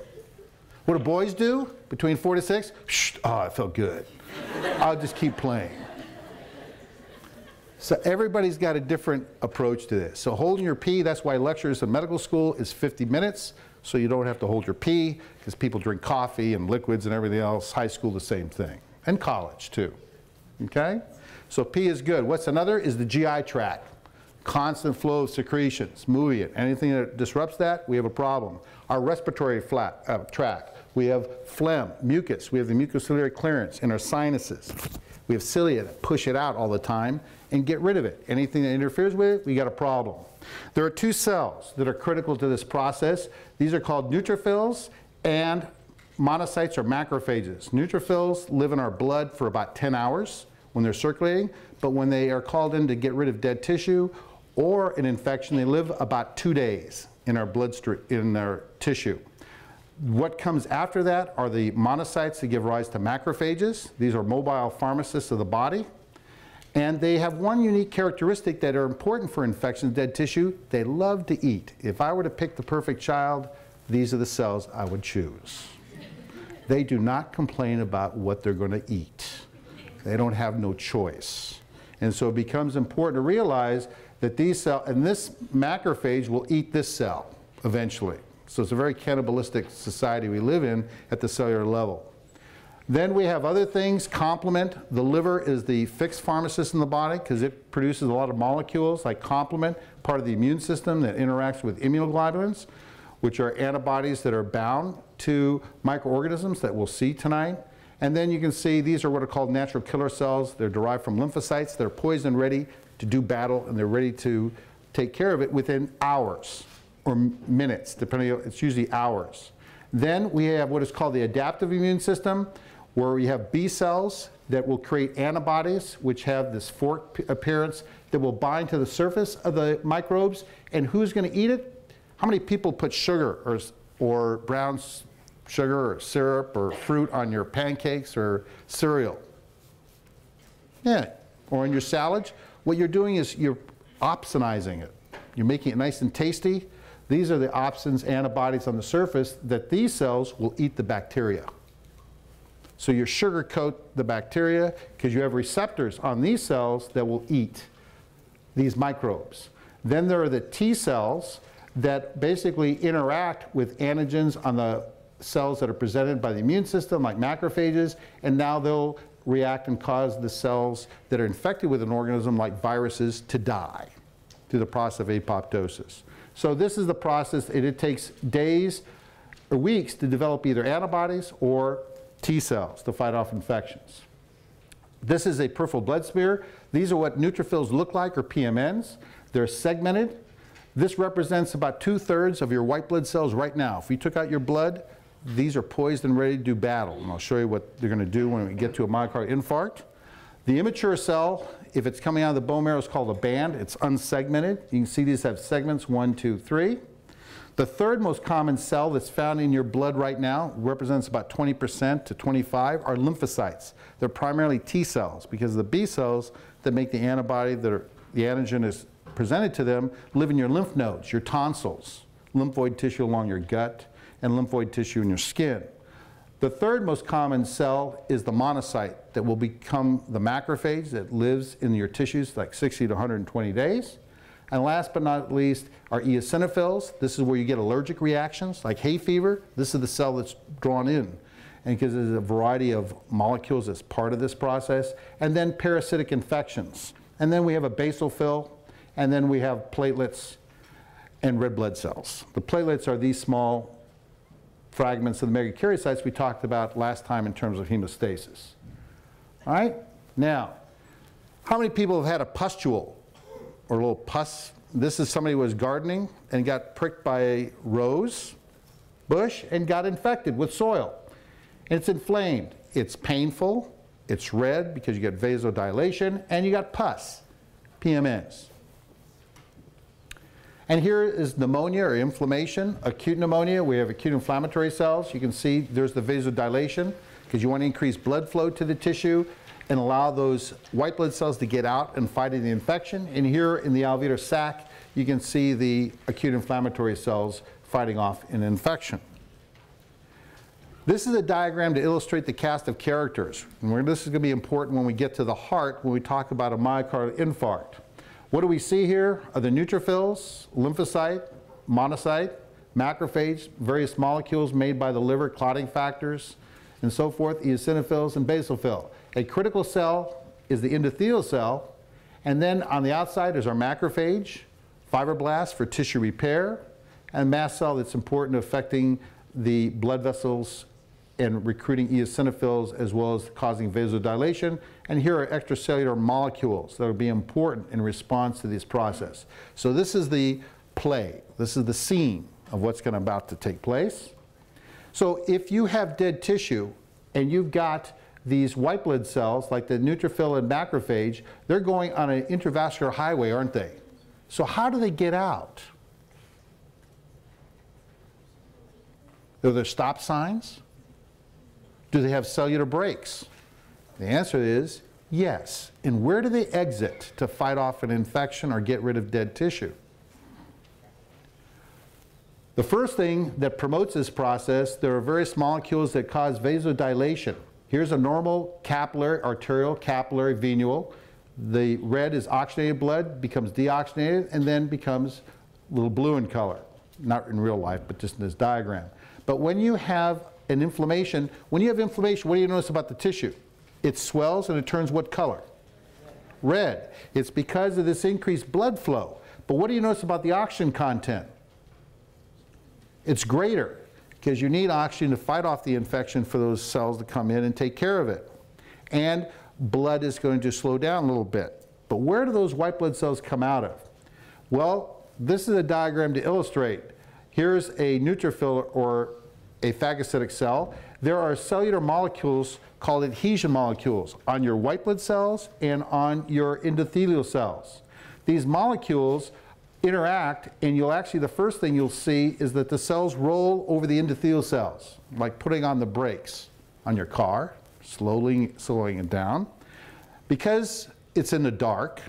What do boys do between 4 to 6? Shh, oh, it felt good. I'll just keep playing. So everybody's got a different approach to this. So holding your pee, that's why lectures in medical school is 50 minutes, so you don't have to hold your pee, because people drink coffee and liquids and everything else. High school, the same thing. And college, too. Okay? So pee is good. What's another is the GI tract. Constant flow of secretions, moving it. Anything that disrupts that, we have a problem. Our respiratory tract, we have phlegm, mucus. We have the mucociliary clearance in our sinuses. We have cilia that push it out all the time and get rid of it. Anything that interferes with it, we got a problem. There are two cells that are critical to this process. These are called neutrophils and monocytes or macrophages. Neutrophils live in our blood for about 10 hours when they're circulating, but when they are called in to get rid of dead tissue or an infection, they live about 2 days in our bloodstream, in our tissue. What comes after that are the monocytes that give rise to macrophages. These are mobile pharmacists of the body. And they have one unique characteristic that are important for infections, dead tissue. They love to eat. If I were to pick the perfect child, these are the cells I would choose. They do not complain about what they're going to eat. They don't have no choice. And so it becomes important to realize that these cells, and this macrophage will eat this cell eventually. So it's a very cannibalistic society we live in at the cellular level. Then we have other things, complement. The liver is the fixed pharmacist in the body because it produces a lot of molecules like complement, part of the immune system that interacts with immunoglobulins, which are antibodies that are bound to microorganisms that we'll see tonight. And then you can see these are what are called natural killer cells. They're derived from lymphocytes. They're poison ready to do battle, and they're ready to take care of it within hours or minutes, depending on, it's usually hours. Then we have what is called the adaptive immune system, where we have B cells that will create antibodies which have this fork appearance that will bind to the surface of the microbes. And who's going to eat it? How many people put sugar or brown sugar or syrup or fruit on your pancakes or cereal? Yeah, or in your salad? What you're doing is you're opsonizing it. You're making it nice and tasty. These are the opsins, antibodies on the surface that these cells will eat the bacteria. So you sugarcoat the bacteria because you have receptors on these cells that will eat these microbes. Then there are the T cells that basically interact with antigens on the cells that are presented by the immune system, like macrophages, and now they'll react and cause the cells that are infected with an organism, like viruses, to die through the process of apoptosis. So this is the process, and it takes days or weeks to develop either antibodies or T cells to fight off infections. This is a peripheral blood smear. These are what neutrophils look like, or PMNs. They're segmented. This represents about 2/3 of your white blood cells right now. If you took out your blood, these are poised and ready to do battle. And I'll show you what they're going to do when we get to a myocardial infarct. The immature cell, if it's coming out of the bone marrow, is called a band. It's unsegmented. You can see these have segments 1, 2, 3. The third most common cell that's found in your blood right now, represents about 20% to 25%, are lymphocytes. They're primarily T cells because the B cells that make the antibody that are, the antigen is presented to them, live in your lymph nodes, your tonsils, lymphoid tissue along your gut, and lymphoid tissue in your skin. The third most common cell is the monocyte that will become the macrophage that lives in your tissues like 60 to 120 days. And last but not least are eosinophils. This is where you get allergic reactions like hay fever. This is the cell that's drawn in, and because there's a variety of molecules as part of this process. And then parasitic infections. And then we have a basophil, and then we have platelets and red blood cells. The platelets are these small fragments of the megakaryocytes we talked about last time in terms of hemostasis. All right? Now, how many people have had a pustule or a little pus? This is somebody who was gardening and got pricked by a rose bush and got infected with soil. And it's inflamed. It's painful. It's red because you get vasodilation, and you got pus, PMNs. And here is pneumonia or inflammation, acute pneumonia. We have acute inflammatory cells. You can see there's the vasodilation because you want to increase blood flow to the tissue and allow those white blood cells to get out and fight the infection. And here in the alveolar sac, you can see the acute inflammatory cells fighting off an infection. This is a diagram to illustrate the cast of characters. And this is going to be important when we get to the heart when we talk about a myocardial infarct. What do we see here are the neutrophils, lymphocyte, monocyte, macrophage, various molecules made by the liver, clotting factors, and so forth, eosinophils and basophil. A critical cell is the endothelial cell, and then on the outside is our macrophage, fibroblast for tissue repair, and mast cell that's important affecting the blood vessels and recruiting eosinophils as well as causing vasodilation. And here are extracellular molecules that will be important in response to this process. So this is the play. This is the scene of what's going to about to take place. So if you have dead tissue and you've got these white blood cells like the neutrophil and macrophage, they're going on an intravascular highway, aren't they? So how do they get out? Are there stop signs? Do they have cellular breaks? The answer is yes. And where do they exit to fight off an infection or get rid of dead tissue? The first thing that promotes this process, there are various molecules that cause vasodilation. Here's a normal capillary, arterial, capillary, venule. The red is oxygenated blood, becomes deoxygenated, and then becomes a little blue in color. Not in real life, but just in this diagram. But when you have and inflammation. When you have inflammation, what do you notice about the tissue? It swells and it turns what color? Red. It's because of this increased blood flow. But what do you notice about the oxygen content? It's greater, because you need oxygen to fight off the infection for those cells to come in and take care of it. And blood is going to slow down a little bit. But where do those white blood cells come out of? Well, this is a diagram to illustrate. Here's a neutrophil or a phagocytic cell. There are cellular molecules called adhesion molecules on your white blood cells and on your endothelial cells. These molecules interact, and you'll actually, the first thing you'll see is that the cells roll over the endothelial cells, like putting on the brakes on your car, slowly slowing it down. Because it's in the dark,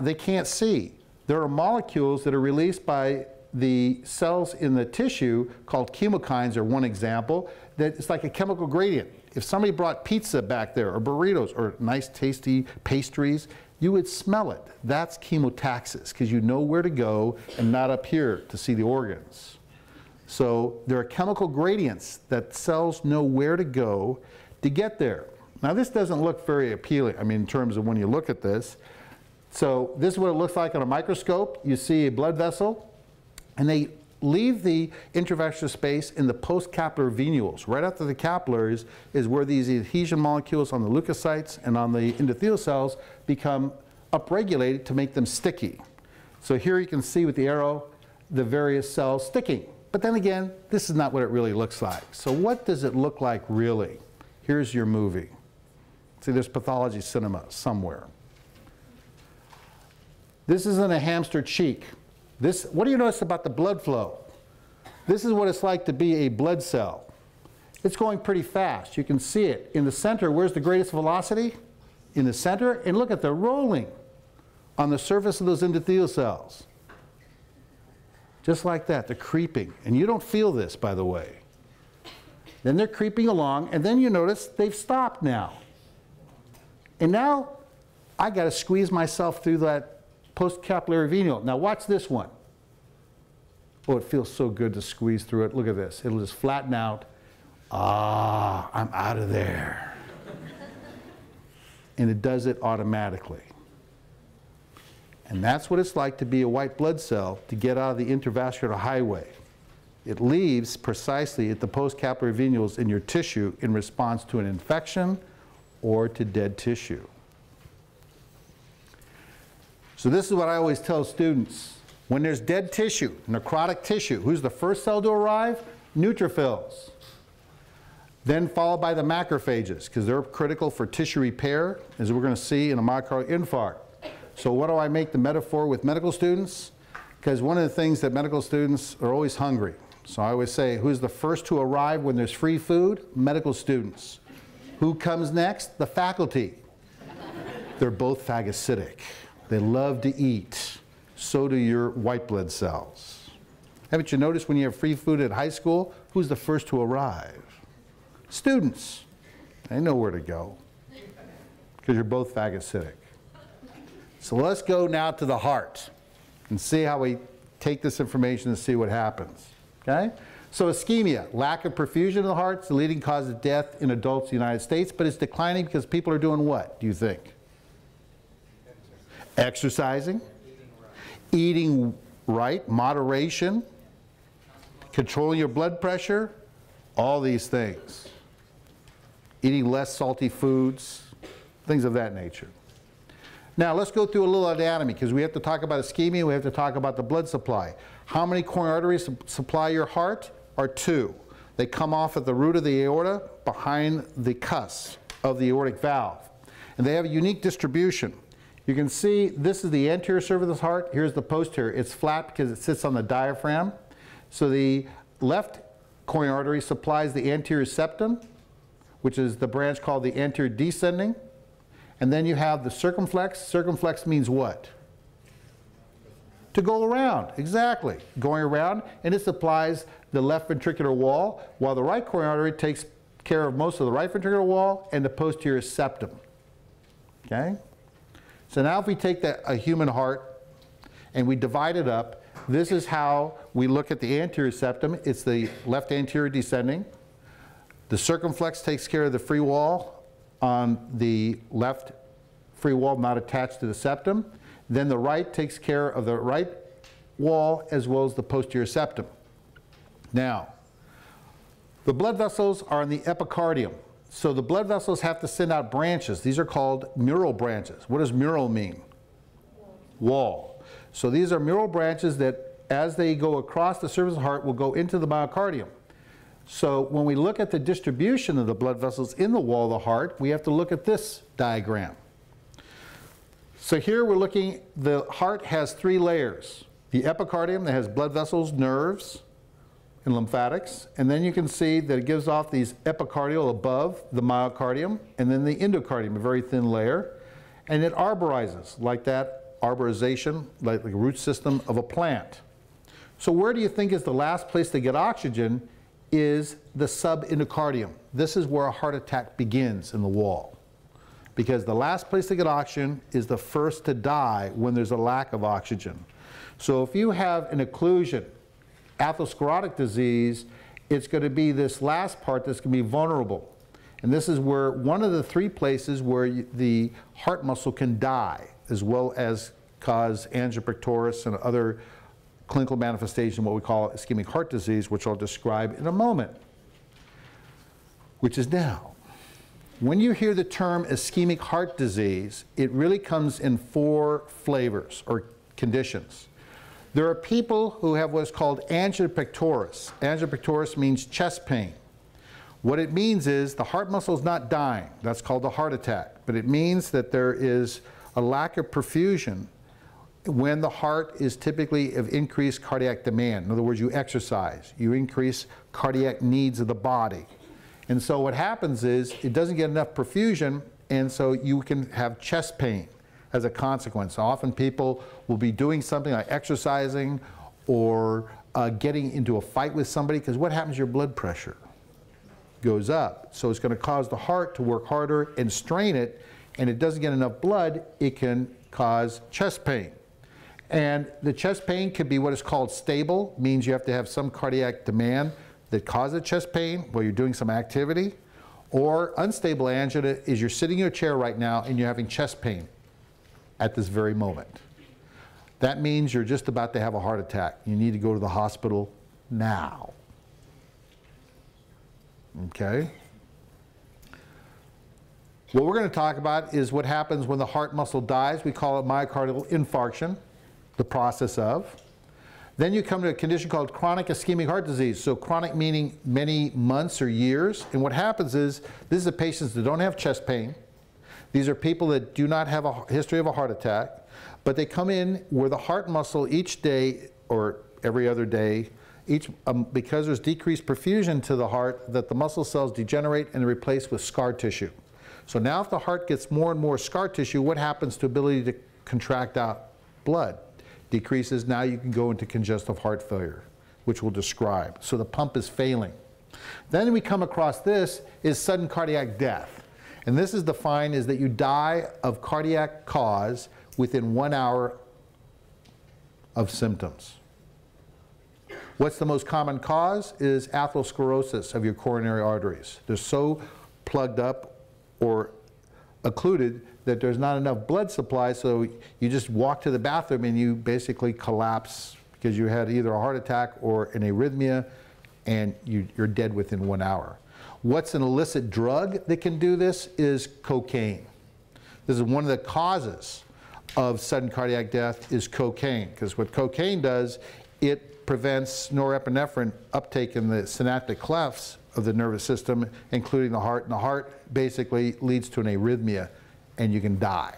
they can't see. There are molecules that are released by the cells in the tissue called chemokines are one example, that it's like a chemical gradient. If somebody brought pizza back there, or burritos, or nice tasty pastries, you would smell it. That's chemotaxis, because you know where to go and not up here to see the organs. So there are chemical gradients that cells know where to go to get there. Now this doesn't look very appealing, I mean, in terms of when you look at this. So this is what it looks like on a microscope. You see a blood vessel, and they leave the intravascular space in the postcapsular venules. Right after the capillaries is where these adhesion molecules on the leukocytes and on the endothelial cells become upregulated to make them sticky. So here you can see with the arrow the various cells sticking. But then again, this is not what it really looks like. So what does it look like really? Here's your movie. See, there's pathology cinema somewhere. This isn't a hamster cheek. This, what do you notice about the blood flow? This is what it's like to be a blood cell. It's going pretty fast. You can see it. In the center, where's the greatest velocity? In the center. And look at the rolling on the surface of those endothelial cells. Just like that, they're creeping. And you don't feel this, by the way. Then they're creeping along, and then you notice they've stopped now. And now I got to squeeze myself through that postcapillary venule. Now watch this one. Oh, it feels so good to squeeze through it. Look at this. It'll just flatten out. Ah, I'm out of there. And it does it automatically. And that's what it's like to be a white blood cell to get out of the intravascular highway. It leaves precisely at the postcapillary venules in your tissue in response to an infection or to dead tissue. So this is what I always tell students. When there's dead tissue, necrotic tissue, who's the first cell to arrive? Neutrophils. Then followed by the macrophages, because they're critical for tissue repair, as we're going to see in a myocardial infarct. So what do I make the metaphor with medical students? Because one of the things that medical students are always hungry. So I always say, who's the first to arrive when there's free food? Medical students. Who comes next? The faculty. They're both phagocytic. They love to eat. So do your white blood cells. Haven't you noticed when you have free food at high school, who's the first to arrive? Students. They know where to go, because you're both phagocytic. So let's go now to the heart and see how we take this information and see what happens. Okay? So ischemia, lack of perfusion of the heart, is the leading cause of death in adults in the United States, but it's declining because people are doing what, do you think? Exercising, eating right, moderation, controlling your blood pressure, all these things. Eating less salty foods, things of that nature. Now let's go through a little anatomy, because we have to talk about ischemia, we have to talk about the blood supply. How many coronary arteries supply your heart? Are two. They come off at the root of the aorta behind the cusp of the aortic valve. And they have a unique distribution. You can see this is the anterior surface of the heart. Here's the posterior. It's flat because it sits on the diaphragm. So the left coronary artery supplies the anterior septum, which is the branch called the anterior descending. And then you have the circumflex. Circumflex means what? To go around. Exactly. Going around. And it supplies the left ventricular wall, while the right coronary artery takes care of most of the right ventricular wall and the posterior septum. Okay? So now if we take a human heart and we divide it up, This is how we look at the anterior septum. It's the left anterior descending. The circumflex takes care of the free wall on the left free wall not attached to the septum. Then the right takes care of the right wall as well as the posterior septum. Now, the blood vessels are in the epicardium. So the blood vessels have to send out branches. These are called mural branches. What does mural mean? Wall. So these are mural branches that, as they go across the surface of the heart, will go into the myocardium. So when we look at the distribution of the blood vessels in the wall of the heart, we have to look at this diagram. So here we're looking, the heart has three layers. The epicardium that has blood vessels, nerves, and lymphatics. And then you can see that it gives off these epicardial above the myocardium, and then the endocardium, a very thin layer. And it arborizes, like that arborization, like the root system of a plant. So where do you think is the last place to get oxygen? Is the subendocardium. This is where a heart attack begins in the wall, because the last place to get oxygen is the first to die when there's a lack of oxygen. So if you have an occlusion, atherosclerotic disease, it's going to be this last part that's going to be vulnerable. And this is where one of the three places where the heart muscle can die, as well as cause angina pectoris and other clinical manifestation, what we call ischemic heart disease, which I'll describe in a moment, which is now. When you hear the term ischemic heart disease, it really comes in four flavors or conditions. There are people who have what's called angina pectoris. Angina pectoris means chest pain. What it means is the heart muscle is not dying. That's called a heart attack. But it means that there is a lack of perfusion when the heart is typically of increased cardiac demand. In other words, you exercise, you increase cardiac needs of the body. And so what happens is it doesn't get enough perfusion, and so you can have chest pain as a consequence. Often people will be doing something like exercising or getting into a fight with somebody, because what happens? Your blood pressure goes up. So it's going to cause the heart to work harder and strain it, and it doesn't get enough blood, it can cause chest pain. And the chest pain could be what is called stable, means you have to have some cardiac demand that causes chest pain while you're doing some activity. Or unstable angina is you're sitting in your chair right now and you're having chest pain at this very moment. That means you're just about to have a heart attack. You need to go to the hospital now. Okay? What we're going to talk about is what happens when the heart muscle dies. We call it myocardial infarction, the process of. Then you come to a condition called chronic ischemic heart disease. So chronic meaning many months or years. And what happens is, this is the patients that don't have chest pain. These are people that do not have a history of a heart attack, but they come in where the heart muscle each day or every other day, because there's decreased perfusion to the heart, that the muscle cells degenerate and are replaced with scar tissue. So now if the heart gets more and more scar tissue, what happens to ability to contract out blood? Decreases. Now you can go into congestive heart failure, which we'll describe. So the pump is failing. Then we come across this is sudden cardiac death. And this is defined as that you die of cardiac cause within 1 hour of symptoms. What's the most common cause is atherosclerosis of your coronary arteries. They're so plugged up or occluded that there's not enough blood supply, so you just walk to the bathroom and you basically collapse because you had either a heart attack or an arrhythmia, and you're dead within 1 hour. What's an illicit drug that can do this is cocaine. This is one of the causes of sudden cardiac death is cocaine, because what cocaine does, it prevents norepinephrine uptake in the synaptic clefts of the nervous system, including the heart, and the heart basically leads to an arrhythmia, and you can die.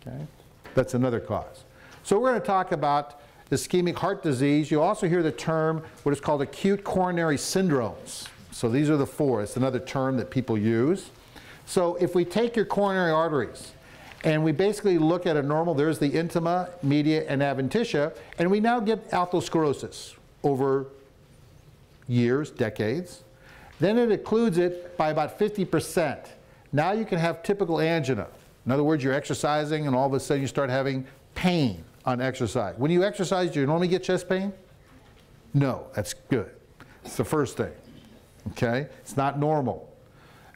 Okay? That's another cause. So we're going to talk about ischemic heart disease. You also hear the term what is called acute coronary syndromes. So these are the four. It's another term that people use. So if we take your coronary arteries and we basically look at a normal, there's the intima, media, and adventitia, and we now get atherosclerosis over years, decades. Then it occludes it by about 50%. Now you can have typical angina. In other words, you're exercising and all of a sudden you start having pain on exercise. When you exercise, do you normally get chest pain? No, that's good. It's the first thing, okay? It's not normal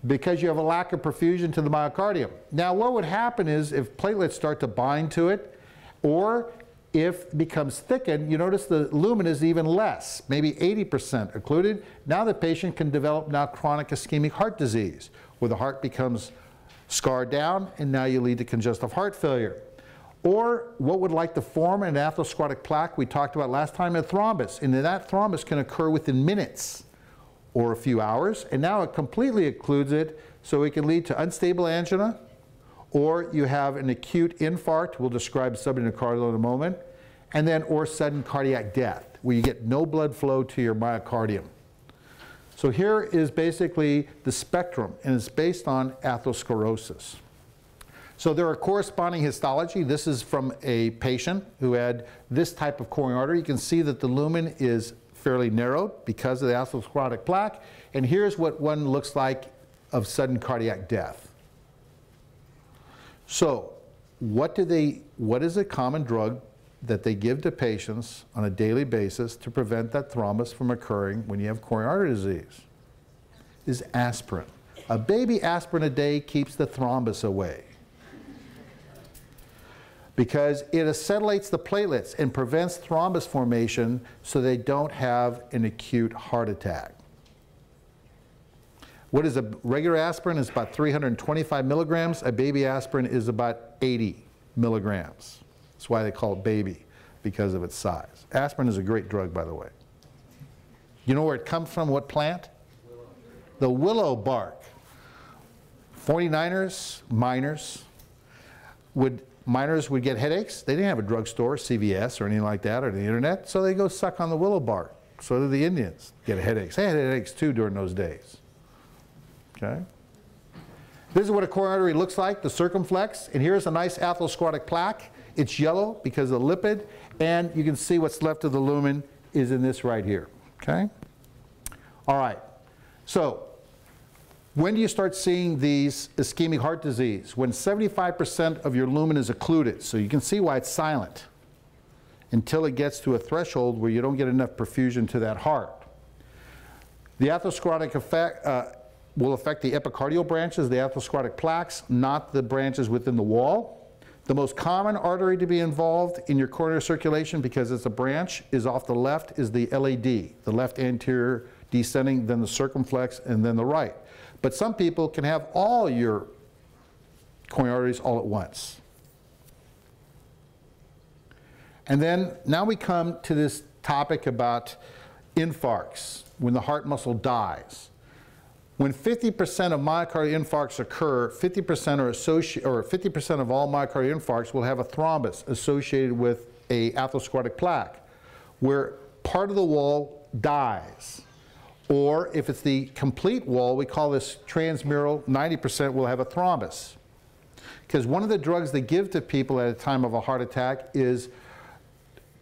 because you have a lack of perfusion to the myocardium. Now what would happen is if platelets start to bind to it, or if it becomes thickened, you notice the lumen is even less, maybe 80% occluded. Now the patient can develop now chronic ischemic heart disease, where the heart becomes scarred down, and now you lead to congestive heart failure. Or what would like to form an atherosclerotic plaque we talked about last time, a thrombus. And that thrombus can occur within minutes or a few hours, and now it completely occludes it, so it can lead to unstable angina, or you have an acute infarct, we'll describe subendocardial in a moment, and then or sudden cardiac death, where you get no blood flow to your myocardium. So here is basically the spectrum, and it's based on atherosclerosis. So there are corresponding histology. This is from a patient who had this type of coronary artery. You can see that the lumen is fairly narrowed because of the atherosclerotic plaque, and here's what one looks like of sudden cardiac death. So what is a common drug that they give to patients on a daily basis to prevent that thrombus from occurring when you have coronary artery disease? Is aspirin. A baby aspirin a day keeps the thrombus away because it acetylates the platelets and prevents thrombus formation so they don't have an acute heart attack. What is a regular aspirin? It's about 325 milligrams. A baby aspirin is about 80 milligrams. That's why they call it baby, because of its size. Aspirin is a great drug, by the way. You know where it comes from, what plant? The willow bark. 49ers, miners would get headaches. They didn't have a drugstore, CVS or anything like that, or the internet, so they go suck on the willow bark. So did the Indians get headaches. They had headaches too during those days. Okay. This is what a coronary artery looks like, the circumflex, and here's a nice atherosclerotic plaque. It's yellow because of the lipid, and you can see what's left of the lumen is in this right here, okay? All right, so when do you start seeing these ischemic heart disease? When 75% of your lumen is occluded, so you can see why it's silent until it gets to a threshold where you don't get enough perfusion to that heart. The atherosclerotic effect, will affect the epicardial branches, the atherosclerotic plaques, not the branches within the wall. The most common artery to be involved in your coronary circulation, because it's a branch, is off the left, is the LAD, the left anterior descending, then the circumflex, and then the right. But some people can have all your coronary arteries all at once. And then now we come to this topic about infarcts, when the heart muscle dies. When 50% of myocardial infarcts occur, 50% of all myocardial infarcts will have a thrombus associated with an atherosclerotic plaque, where part of the wall dies. Or if it's the complete wall, we call this transmural, 90% will have a thrombus. Because one of the drugs they give to people at a time of a heart attack is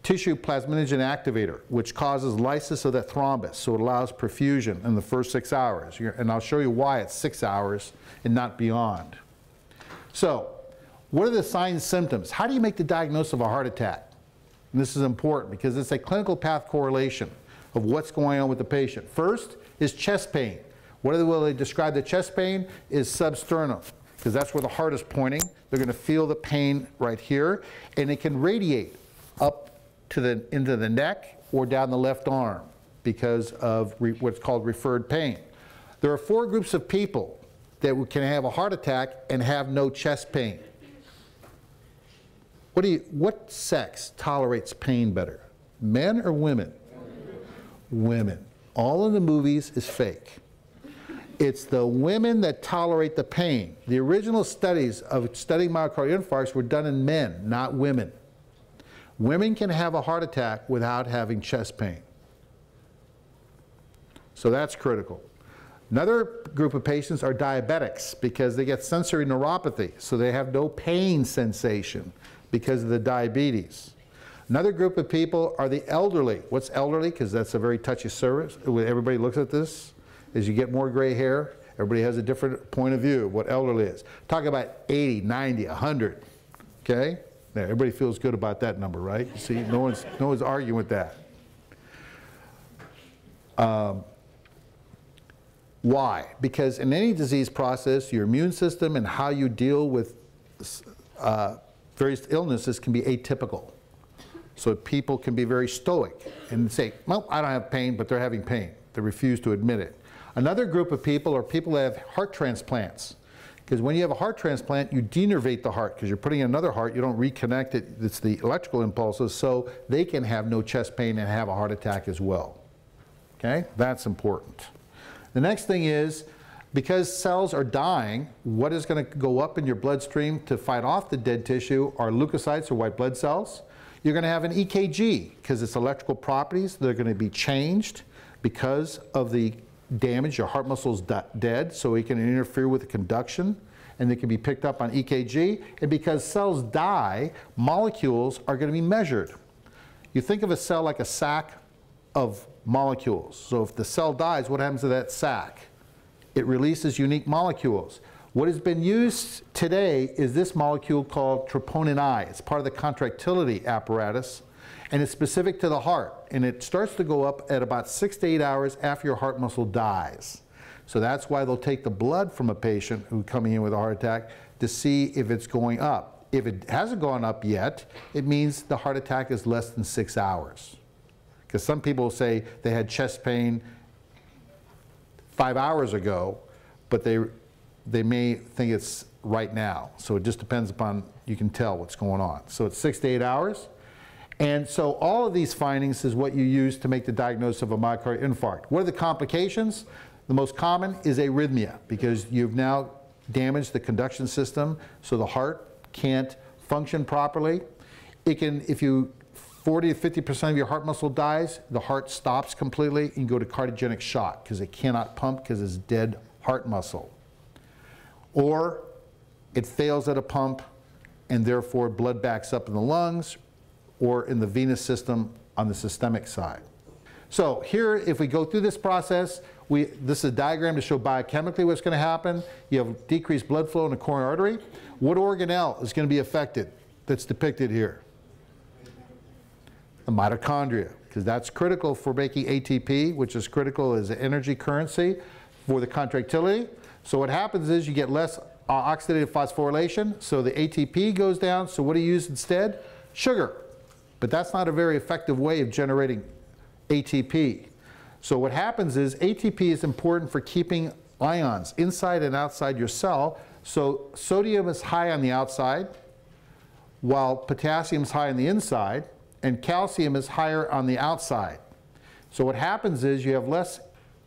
tissue plasminogen activator, which causes lysis of that thrombus, so it allows perfusion in the first 6 hours. And I'll show you why it's 6 hours and not beyond. So, what are the signs and symptoms? How do you make the diagnosis of a heart attack? And this is important because it's a clinical path correlation of what's going on with the patient. First is chest pain. What will they describe the chest pain? Is substernum, because that's where the heart is pointing. They're going to feel the pain right here, and it can radiate up into the neck or down the left arm because of what's called referred pain. There are 4 groups of people that can have a heart attack and have no chest pain. What sex tolerates pain better? Men or women? Women. All of the movies is fake. It's the women that tolerate the pain. The original studies of studying myocardial infarcts were done in men, not women. Women can have a heart attack without having chest pain. So that's critical. Another group of patients are diabetics because they get sensory neuropathy, so they have no pain sensation because of the diabetes. Another group of people are the elderly. What's elderly? Because that's a very touchy service. Everybody looks at this. As you get more gray hair, everybody has a different point of view of what elderly is. Talk about 80, 90, 100, okay? Now, everybody feels good about that number, right? You see, no one's arguing with that. Why? Because in any disease process, your immune system and how you deal with various illnesses can be atypical. So people can be very stoic and say, well, I don't have pain, but they're having pain. They refuse to admit it. Another group of people are people that have heart transplants. Because when you have a heart transplant, you denervate the heart because you're putting in another heart. You don't reconnect it. It's the electrical impulses. So they can have no chest pain and have a heart attack as well. Okay? That's important. The next thing is, because cells are dying, what is going to go up in your bloodstream to fight off the dead tissue are leukocytes or white blood cells. You're going to have an EKG because it's electrical properties. They're going to be changed because of the damage. Your heart muscle is dead, so it can interfere with the conduction, and they can be picked up on EKG. And because cells die, molecules are going to be measured. You think of a cell like a sack of molecules. So if the cell dies, what happens to that sack? It releases unique molecules. What has been used today is this molecule called troponin I. It's part of the contractility apparatus, and it's specific to the heart. And it starts to go up at about 6 to 8 hours after your heart muscle dies. So that's why they'll take the blood from a patient who's coming in with a heart attack to see if it's going up. If it hasn't gone up yet, it means the heart attack is less than 6 hours. Because some people say they had chest pain 5 hours ago, but they may think it's right now. So it just depends upon, you can tell what's going on. So it's 6 to 8 hours. And so all of these findings is what you use to make the diagnosis of a myocardial infarct. What are the complications? The most common is arrhythmia, because you've now damaged the conduction system, so the heart can't function properly. It can, if you 40 to 50% of your heart muscle dies, the heart stops completely and you go to cardiogenic shock because it cannot pump because it's dead heart muscle. Or it fails at a pump and therefore blood backs up in the lungs or in the venous system on the systemic side. So here, if we go through this process, this is a diagram to show biochemically what's going to happen. You have decreased blood flow in the coronary artery. What organelle is going to be affected that's depicted here? The mitochondria, because that's critical for making ATP, which is critical as an energy currency for the contractility. So what happens is you get less oxidative phosphorylation, so the ATP goes down. So what do you use instead? Sugar. But that's not a very effective way of generating ATP. So what happens is ATP is important for keeping ions inside and outside your cell. So sodium is high on the outside, while potassium is high on the inside, and calcium is higher on the outside. So what happens is you have less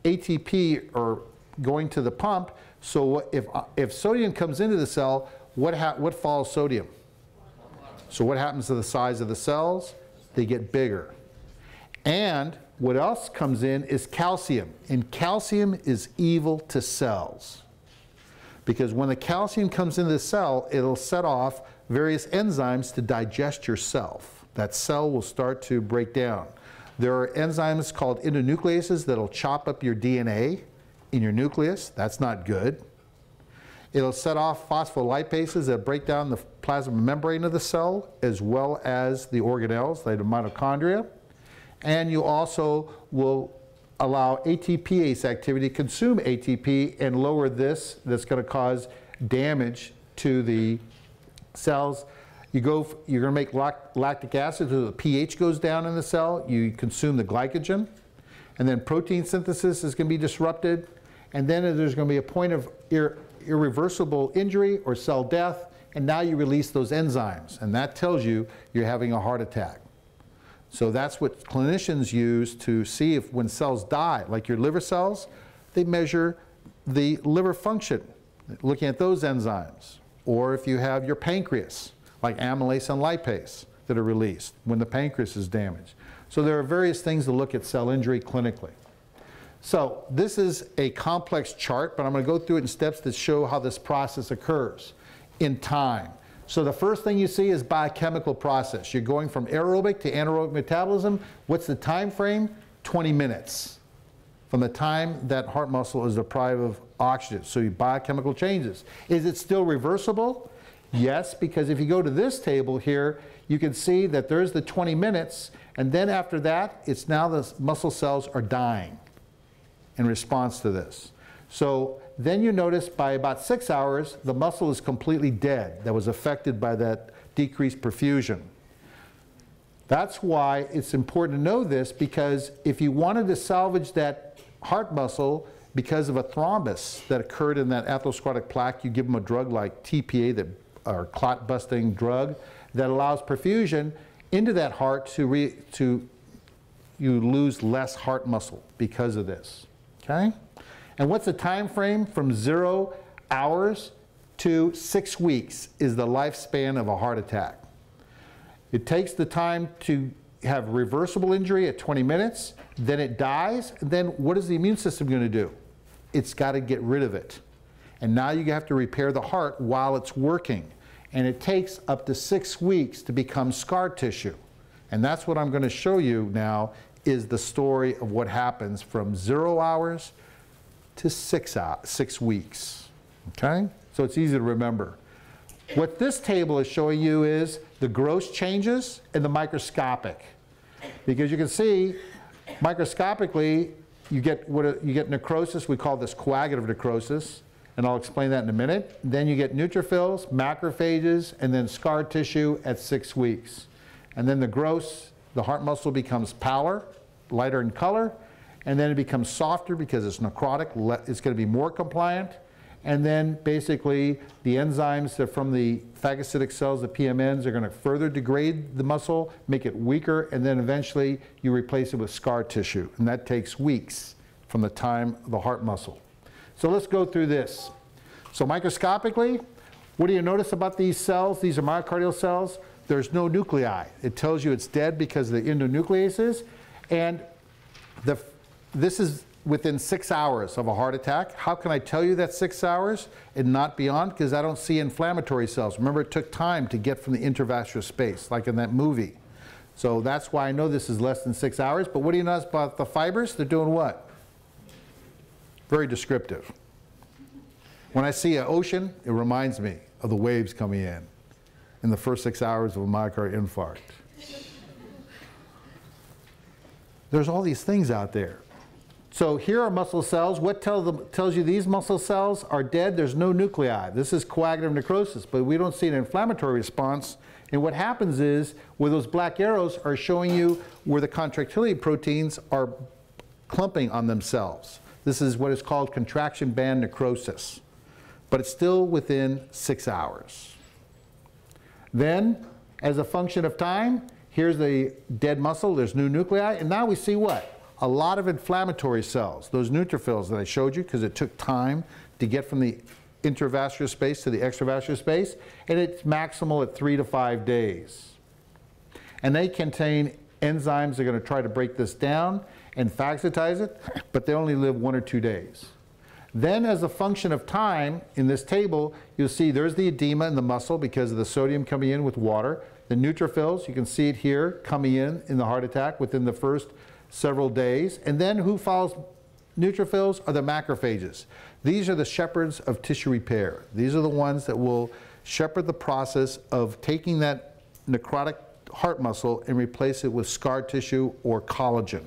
ATP or going to the pump. So if sodium comes into the cell, what follows sodium? So what happens to the size of the cells? They get bigger. And what else comes in is calcium. And calcium is evil to cells. Because when the calcium comes into the cell, it'll set off various enzymes to digest yourself. That cell will start to break down. There are enzymes called endonucleases that'll chop up your DNA in your nucleus. That's not good. It'll set off phospholipases that break down the plasma membrane of the cell, as well as the organelles, like the mitochondria. And you also will allow ATPase activity to consume ATP and lower this. That's going to cause damage to the cells. You're going to make lactic acid, so the pH goes down in the cell. You consume the glycogen. And then protein synthesis is going to be disrupted. And then there's going to be a point of irreversible injury or cell death. And now you release those enzymes. And that tells you you're having a heart attack. So that's what clinicians use to see if when cells die, like your liver cells, they measure the liver function, looking at those enzymes. Or if you have your pancreas, like amylase and lipase that are released when the pancreas is damaged. So there are various things to look at cell injury clinically. So this is a complex chart, but I'm going to go through it in steps that show how this process occurs in time. So the first thing you see is biochemical process. You're going from aerobic to anaerobic metabolism. What's the time frame? 20 minutes from the time that heart muscle is deprived of oxygen. So your biochemical changes. Is it still reversible? Yes, because if you go to this table here, you can see that there's the 20 minutes, and then after that, it's now the muscle cells are dying in response to this. So then you notice by about 6 hours, the muscle is completely dead that was affected by that decreased perfusion. That's why it's important to know this, because if you wanted to salvage that heart muscle because of a thrombus that occurred in that atherosclerotic plaque, you give them a drug like TPA, that, or clot-busting drug, that allows perfusion into that heart you lose less heart muscle because of this, okay? And what's the time frame from 0 hours to 6 weeks is the lifespan of a heart attack. It takes the time to have reversible injury at 20 minutes, then it dies, and then what is the immune system going to do? It's got to get rid of it. And now you have to repair the heart while it's working. And it takes up to 6 weeks to become scar tissue. And that's what I'm going to show you now, is the story of what happens from 0 hours to 6 weeks. Okay? So it's easy to remember. What this table is showing you is the gross changes and the microscopic. Because you can see, microscopically, you get necrosis. We call this coagulative necrosis, and I'll explain that in a minute. Then you get neutrophils, macrophages, and then scar tissue at 6 weeks. And then the gross, the heart muscle becomes paler, lighter in color, and then it becomes softer because it's necrotic. It's going to be more compliant. And then basically the enzymes that from the phagocytic cells, the PMNs, are going to further degrade the muscle, make it weaker, and then eventually you replace it with scar tissue. And that takes weeks from the time of the heart muscle. So let's go through this. So microscopically, what do you notice about these cells? These are myocardial cells. There's no nuclei. It tells you it's dead because of the endonucleases. And this is within 6 hours of a heart attack. How can I tell you that 6 hours and not beyond? Because I don't see inflammatory cells. Remember, it took time to get from the intravascular space, like in that movie. So that's why I know this is less than 6 hours. But what do you notice about the fibers? They're doing what? Very descriptive. When I see an ocean, it reminds me of the waves coming in the first 6 hours of a myocardial infarct. There's all these things out there. So here are muscle cells. What tells you these muscle cells are dead? There's no nuclei. This is coagulative necrosis, but we don't see an inflammatory response. And what happens is, where those black arrows are showing you where the contractility proteins are clumping on themselves. This is what is called contraction band necrosis, but it's still within 6 hours. Then, as a function of time, here's the dead muscle. There's new nuclei, and now we see what? A lot of inflammatory cells, those neutrophils that I showed you, because it took time to get from the intravascular space to the extravascular space, and it's maximal at 3 to 5 days. And they contain enzymes that are going to try to break this down and phagocytize it, but they only live 1 or 2 days. Then, as a function of time, in this table, you'll see there's the edema in the muscle because of the sodium coming in with water. The neutrophils, you can see it here, coming in the heart attack within the first several days. And then who follows neutrophils are the macrophages. These are the shepherds of tissue repair. These are the ones that will shepherd the process of taking that necrotic heart muscle and replace it with scar tissue or collagen.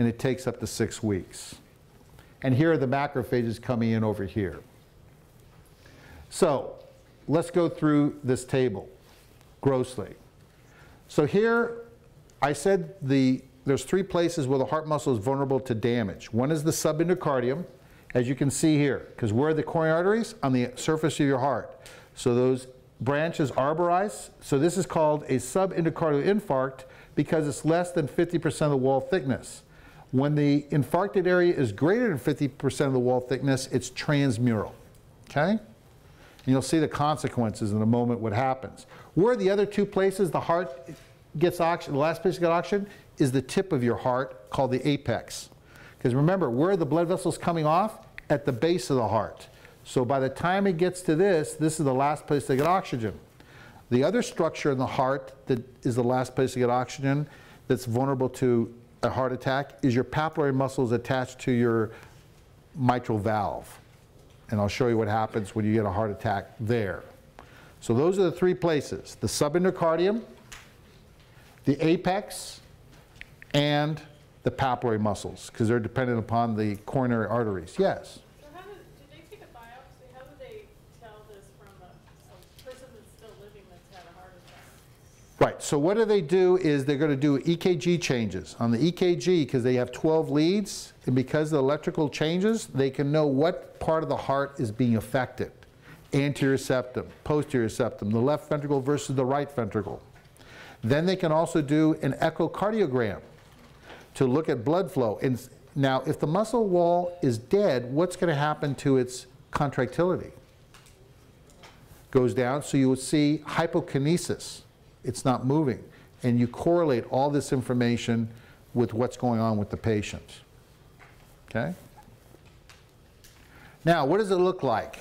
And it takes up to 6 weeks. And here are the macrophages coming in over here. So let's go through this table grossly. So here I said there's three places where the heart muscle is vulnerable to damage. One is the subendocardium, as you can see here, because where are the coronary arteries? On the surface of your heart. So those branches arborize. So this is called a subendocardial infarct because it's less than 50% of the wall thickness. When the infarcted area is greater than 50% of the wall thickness, it's transmural. Okay? And you'll see the consequences in a moment what happens. Where are the other two places the heart gets oxygen, the last place to get oxygen, is the tip of your heart, called the apex. Because remember, where are the blood vessels coming off? At the base of the heart. So by the time it gets to this, this is the last place to get oxygen. The other structure in the heart that is the last place to get oxygen that's vulnerable to a heart attack is your papillary muscles attached to your mitral valve. And I'll show you what happens when you get a heart attack there. So those are the three places, the subendocardium, the apex, and the papillary muscles, because they're dependent upon the coronary arteries. Yes? So how did they take a biopsy? How did they tell this from a person that's still living that's had a heart attack? Right, so what do they do is they're going to do EKG changes. On the EKG, because they have 12 leads, and because of the electrical changes, they can know what part of the heart is being affected. Anterior septum, posterior septum, the left ventricle versus the right ventricle. Then they can also do an echocardiogram to look at blood flow. And now, if the muscle wall is dead, what's going to happen to its contractility? Goes down, so you will see hypokinesis. It's not moving. And you correlate all this information with what's going on with the patient. Okay? Now, what does it look like?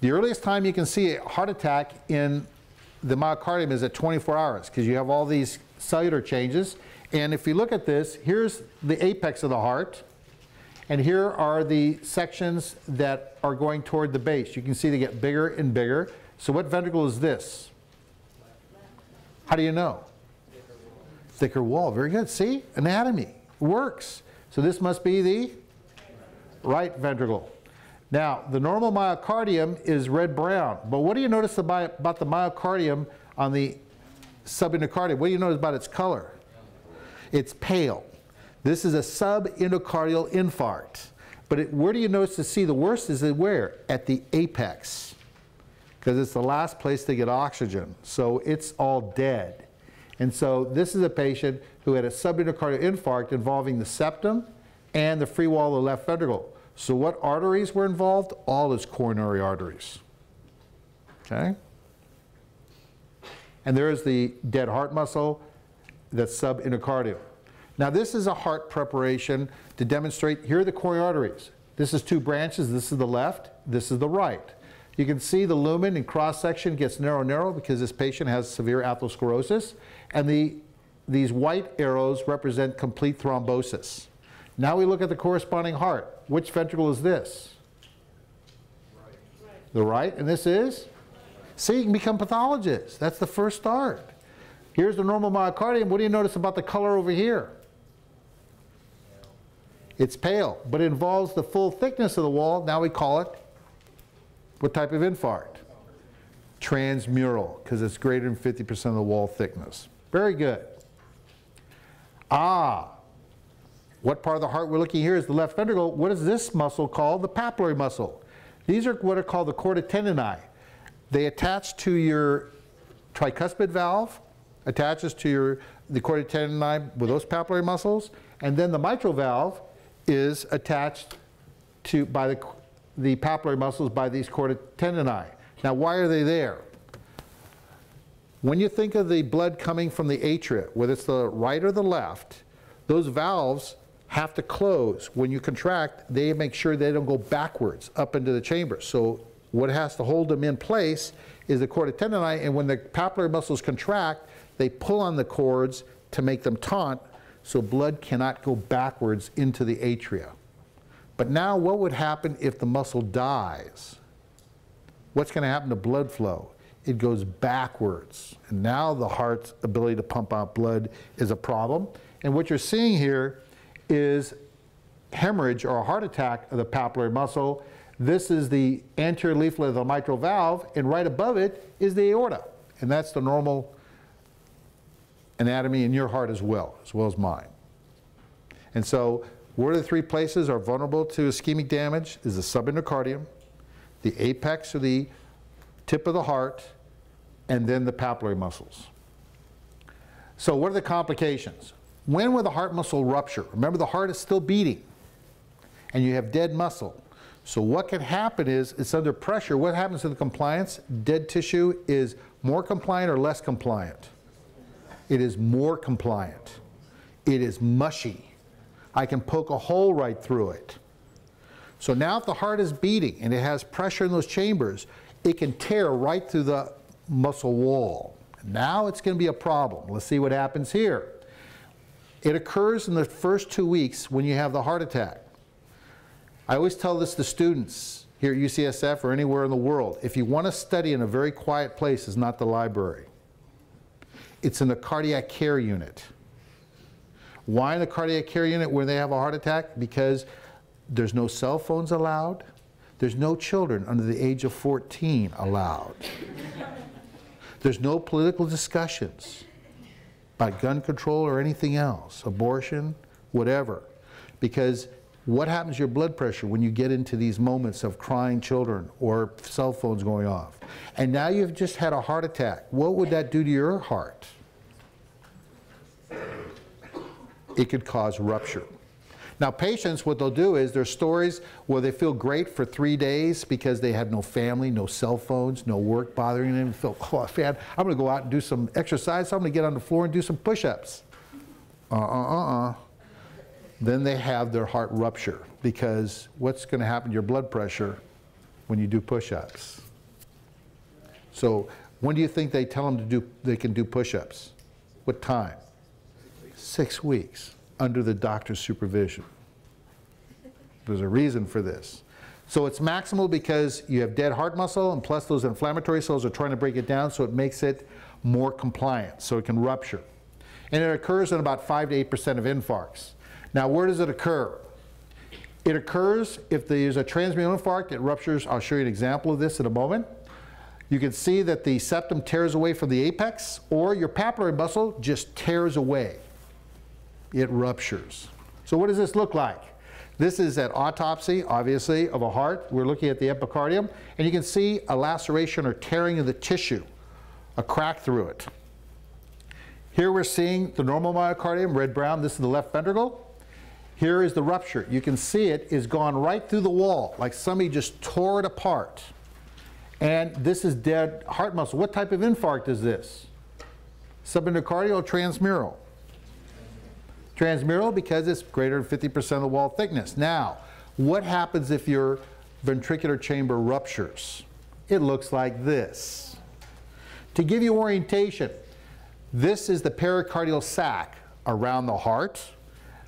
The earliest time you can see a heart attack in the myocardium is at 24 hours, because you have all these cellular changes. And if you look at this, here's the apex of the heart, and here are the sections that are going toward the base. You can see they get bigger and bigger. So what ventricle is this? How do you know? Thicker wall. Very good. See? Anatomy. Works. So this must be the right ventricle. Now, the normal myocardium is red-brown. But what do you notice about the myocardium on the subendocardium? What do you notice about its color? It's pale. This is a subendocardial infarct. But where do you notice to see the worst is it where? At the apex. Because it's the last place to get oxygen. So it's all dead. And so this is a patient who had a subendocardial infarct involving the septum and the free wall of the left ventricle. So what arteries were involved? All his coronary arteries. Okay? And there is the dead heart muscle. That's subendocardium. Now this is a heart preparation to demonstrate, here are the coronary arteries. This is two branches, this is the left, this is the right. You can see the lumen in cross-section gets narrow because this patient has severe atherosclerosis, and these white arrows represent complete thrombosis. Now we look at the corresponding heart. Which ventricle is this? Right. The right, and this is? Right. See, you can become pathologists. That's the first start. Here's the normal myocardium. What do you notice about the color over here? It's pale, but it involves the full thickness of the wall. Now we call it what type of infarct? Transmural, because it's greater than 50% of the wall thickness. Very good. Ah, what part of the heart we're looking here is the left ventricle. What is this muscle called? The papillary muscle. These are what are called the chorda tendinae. They attach to your tricuspid valve, attaches to the chorda tendinae with those papillary muscles, and then the mitral valve is attached to by the papillary muscles by these chorda tendinae. Now, why are they there? When you think of the blood coming from the atria, whether it's the right or the left, those valves have to close. When you contract, they make sure they don't go backwards up into the chamber. So what has to hold them in place is the chorda tendinae, and when the papillary muscles contract, they pull on the cords to make them taut so blood cannot go backwards into the atria. But now what would happen if the muscle dies? What's going to happen to blood flow? It goes backwards. And now the heart's ability to pump out blood is a problem. And what you're seeing here is hemorrhage or a heart attack of the papillary muscle. This is the anterior leaflet of the mitral valve, and right above it is the aorta. And that's the normal anatomy in your heart as well as mine. And so, what are the three places are vulnerable to ischemic damage? Is the subendocardium, the apex or the tip of the heart, and then the papillary muscles. So what are the complications? When will the heart muscle rupture? Remember, the heart is still beating, and you have dead muscle. So what can happen is, it's under pressure. What happens to the compliance? Dead tissue is more compliant or less compliant? It is more compliant. It is mushy. I can poke a hole right through it. So now if the heart is beating and it has pressure in those chambers, it can tear right through the muscle wall. Now it's going to be a problem. Let's see what happens here. It occurs in the first 2 weeks when you have the heart attack. I always tell this to students. here at UCSF or anywhere in the world, if you want to study in a very quiet place, it's not the library. It's in the cardiac care unit. Why in the cardiac care unit where they have a heart attack? Because there's no cell phones allowed. There's no children under the age of 14 allowed. There's no political discussions about gun control or anything else, abortion, whatever. Because what happens to your blood pressure when you get into these moments of crying children or cell phones going off? And now you've just had a heart attack. What would that do to your heart? It could cause rupture. Now patients, what they'll do is there's stories where they feel great for 3 days because they had no family, no cell phones, no work bothering them. They feel, oh, man, I'm going to go out and do some exercise. So I'm going to get on the floor and do some push-ups. Then they have their heart rupture, because what's going to happen to your blood pressure when you do push-ups? So when do you think they tell them to do? They can do push-ups? What time? 6 weeks under the doctor's supervision. There's a reason for this. So it's maximal because you have dead heart muscle, and plus those inflammatory cells are trying to break it down, so it makes it more compliant, so it can rupture. And it occurs in about 5 to 8% of infarcts. Now, where does it occur? It occurs if there's a transmural infarct, it ruptures. I'll show you an example of this in a moment. You can see that the septum tears away from the apex, or your papillary muscle just tears away. It ruptures. So what does this look like? This is an autopsy, obviously, of a heart. We're looking at the epicardium, and you can see a laceration or tearing of the tissue, a crack through it. Here we're seeing the normal myocardium, red-brown. This is the left ventricle. Here is the rupture. You can see it is gone right through the wall, like somebody just tore it apart. And this is dead heart muscle. What type of infarct is this? Subendocardial or transmural? Transmural, because it's greater than 50% of the wall thickness. Now, what happens if your ventricular chamber ruptures? It looks like this. To give you orientation, this is the pericardial sac around the heart.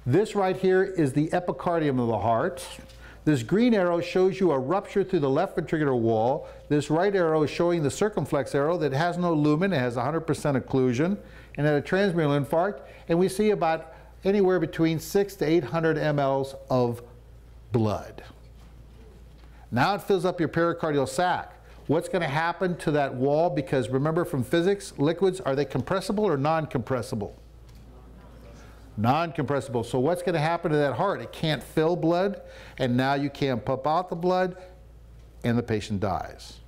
This right here is the epicardium of the heart. This green arrow shows you a rupture through the left ventricular wall. This right arrow is showing the circumflex arrow that has no lumen, it has 100% occlusion, and had a transmural infarct, and we see about anywhere between 600 to 800 mLs of blood. Now it fills up your pericardial sac. What's going to happen to that wall? Because remember from physics, liquids, are they compressible or non-compressible? Non-compressible. So what's going to happen to that heart? It can't fill blood, and now you can't pump out the blood, and the patient dies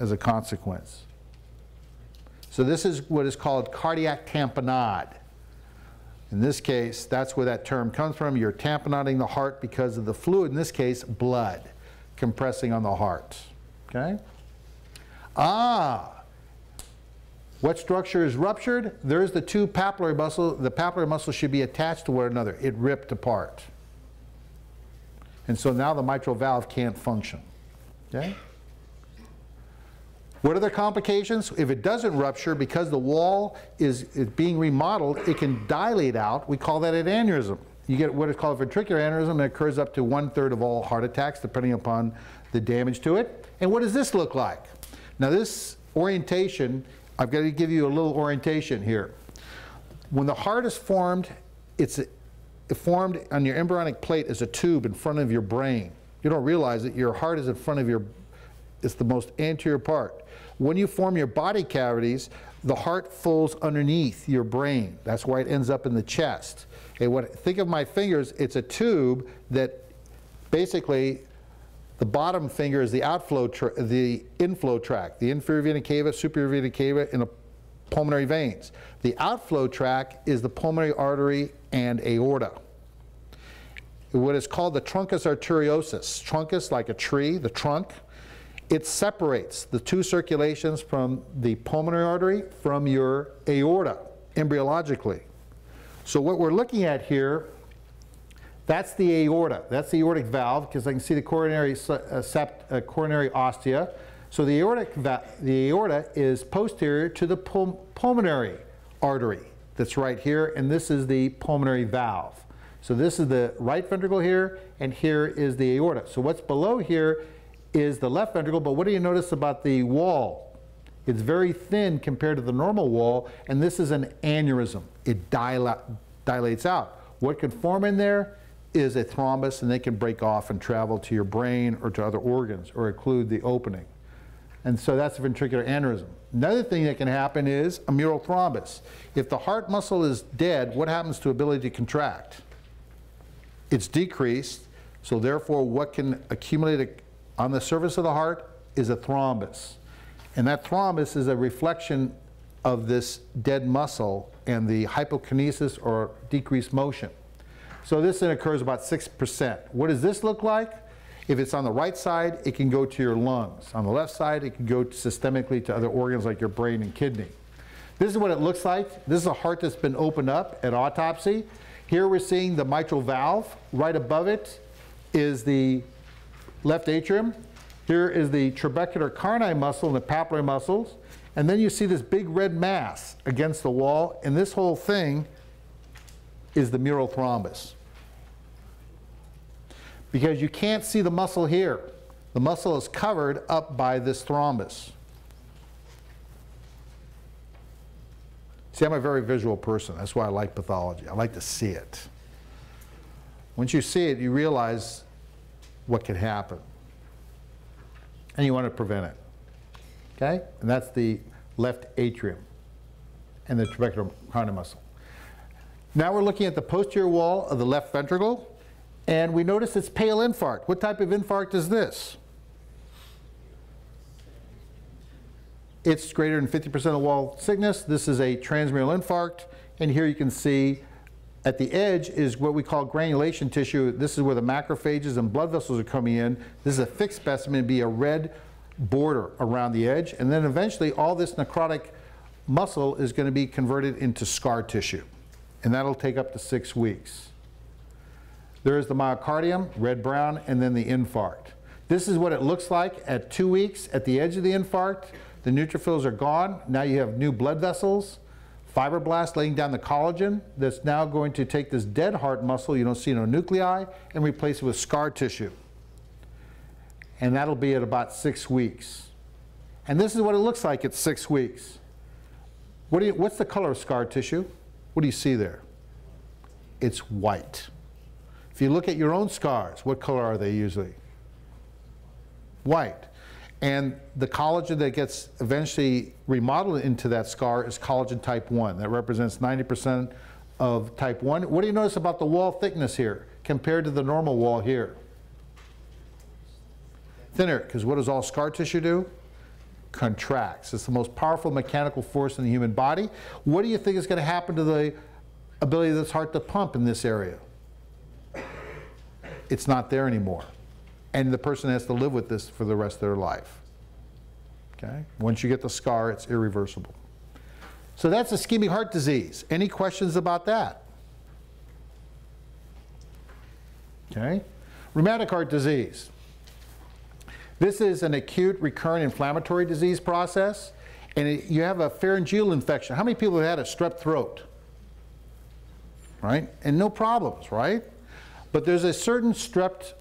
as a consequence. So this is what is called cardiac tamponade. In this case, that's where that term comes from. You're tamponading the heart because of the fluid, in this case, blood, compressing on the heart. Okay? What structure is ruptured? There's the two papillary muscles. The papillary muscles should be attached to one another. It ripped apart. And so now the mitral valve can't function. Okay? What are the complications? If it doesn't rupture, because the wall is being remodeled, it can dilate out. We call that an aneurysm. You get what is called a ventricular aneurysm that occurs up to 1/3 of all heart attacks, depending upon the damage to it. And what does this look like? Now this orientation, I've got to give you a little orientation here. When the heart is formed, it's formed on your embryonic plate as a tube in front of your brain. You don't realize that your heart is in front of your, it's the most anterior part. When you form your body cavities, the heart folds underneath your brain. That's why it ends up in the chest. Okay, think of my fingers, it's a tube that basically the bottom finger is the outflow, the inflow tract, the inferior vena cava, superior vena cava, and the pulmonary veins. The outflow tract is the pulmonary artery and aorta. What is called the truncus arteriosus. Truncus, like a tree, the trunk. It separates the two circulations from the pulmonary artery from your aorta, embryologically. So what we're looking at here, that's the aorta. That's the aortic valve, because I can see the coronary ostia. So the aorta is posterior to the pulmonary artery that's right here, and this is the pulmonary valve. So this is the right ventricle here, and here is the aorta. So what's below here is the left ventricle, but what do you notice about the wall? It's very thin compared to the normal wall, and this is an aneurysm. It dilates out. What could form in there is a thrombus, and they can break off and travel to your brain or to other organs or occlude the opening. And so that's a ventricular aneurysm. Another thing that can happen is a mural thrombus. If the heart muscle is dead, what happens to ability to contract? It's decreased, so therefore what can accumulate on the surface of the heart is a thrombus. And that thrombus is a reflection of this dead muscle and the hypokinesis or decreased motion. So this then occurs about 6%. What does this look like? If it's on the right side, it can go to your lungs. On the left side, it can go systemically to other organs like your brain and kidney. This is what it looks like. This is a heart that's been opened up at autopsy. Here we're seeing the mitral valve. Right above it is the left atrium. Here is the trabecular carni muscle and the papillary muscles. And then you see this big red mass against the wall. And this whole thing is the mural thrombus. Because you can't see the muscle here. The muscle is covered up by this thrombus. See, I'm a very visual person. That's why I like pathology. I like to see it. Once you see it, you realize what can happen. And you want to prevent it. Okay? And that's the left atrium and the trabecular carni muscle. Now we're looking at the posterior wall of the left ventricle. And we notice it's pale infarct. What type of infarct is this? It's greater than 50% of wall thickness. This is a transmural infarct. And here you can see at the edge is what we call granulation tissue. This is where the macrophages and blood vessels are coming in. This is a thick specimen. It'd be a red border around the edge. And then eventually all this necrotic muscle is going to be converted into scar tissue. And that'll take up to 6 weeks. There is the myocardium, red-brown, and then the infarct. This is what it looks like at 2 weeks at the edge of the infarct. The neutrophils are gone. Now you have new blood vessels, fibroblasts laying down the collagen that's now going to take this dead heart muscle, you don't see no nuclei, and replace it with scar tissue. And that'll be at about 6 weeks. And this is what it looks like at 6 weeks. What's the color of scar tissue? What do you see there? It's white. If you look at your own scars, what color are they usually? White. And the collagen that gets eventually remodeled into that scar is collagen type 1. That represents 90% of type 1. What do you notice about the wall thickness here compared to the normal wall here? Thinner, because what does all scar tissue do? Contracts. It's the most powerful mechanical force in the human body. What do you think is going to happen to the ability of this heart to pump in this area? It's not there anymore. And the person has to live with this for the rest of their life. Okay? Once you get the scar, it's irreversible. So that's ischemic heart disease. Any questions about that? Okay? Rheumatic heart disease. This is an acute recurrent inflammatory disease process. And you have a pharyngeal infection. How many people have had a strep throat? Right? And no problems, right? But there's a certain strep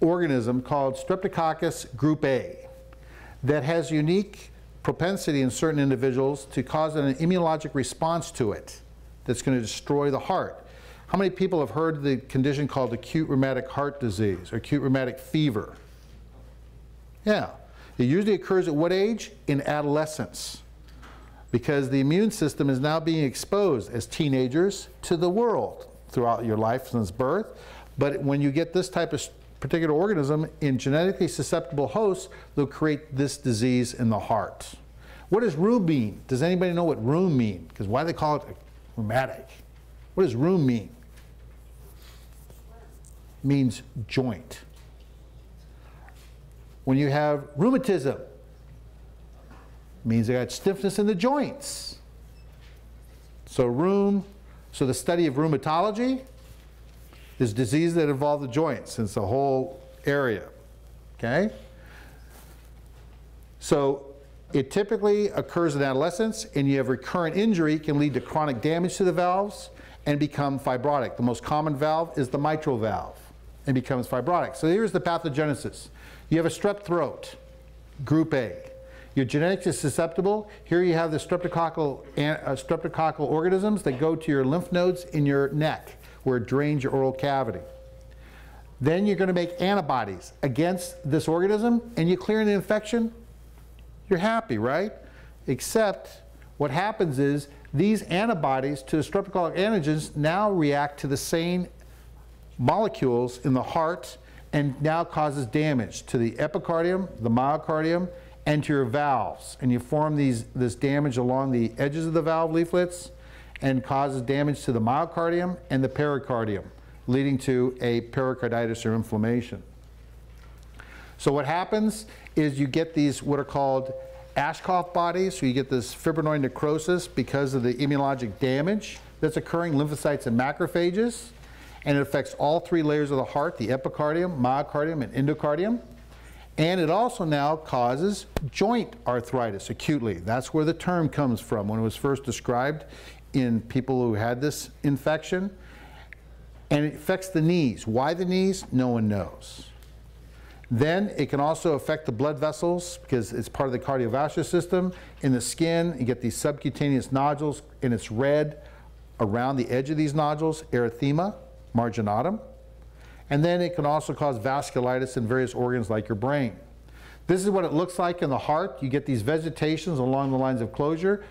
organism called Streptococcus group A that has unique propensity in certain individuals to cause an immunologic response to it that's going to destroy the heart. How many people have heard of the condition called acute rheumatic heart disease, or acute rheumatic fever? Yeah. It usually occurs at what age? In adolescence. Because the immune system is now being exposed as teenagers to the world throughout your life since birth. But when you get this type of particular organism in genetically susceptible hosts, they'll create this disease in the heart. What does rheum mean? Does anybody know what rheum mean? Because why do they call it rheumatic? What does rheum mean? It means joint. When you have rheumatism, it means they got stiffness in the joints. So rheum. So the study of rheumatology is diseases that involve the joints. It's the whole area, okay? So it typically occurs in adolescence, and you have recurrent injury can lead to chronic damage to the valves and become fibrotic. The most common valve is the mitral valve and becomes fibrotic. So here's the pathogenesis. You have a strep throat, group A. Your genetics is susceptible. Here you have the streptococcal organisms that go to your lymph nodes in your neck where it drains your oral cavity. Then you're going to make antibodies against this organism and you clear an infection. You're happy, right? Except what happens is these antibodies to the streptococcal antigens now react to the same molecules in the heart and now causes damage to the epicardium, the myocardium, and to your valves. And you form this damage along the edges of the valve leaflets and causes damage to the myocardium and the pericardium, leading to a pericarditis or inflammation. So what happens is you get these what are called Aschoff bodies, so you get this fibrinoid necrosis because of the immunologic damage that's occurring, lymphocytes and macrophages, and it affects all three layers of the heart, the epicardium, myocardium, and endocardium. And it also now causes joint arthritis acutely. That's where the term comes from when it was first described in people who had this infection. And it affects the knees. Why the knees? No one knows. Then it can also affect the blood vessels because it's part of the cardiovascular system. In the skin, you get these subcutaneous nodules, and it's red around the edge of these nodules, erythema marginatum. And then it can also cause vasculitis in various organs like your brain. This is what it looks like in the heart. You get these vegetations along the lines of closure.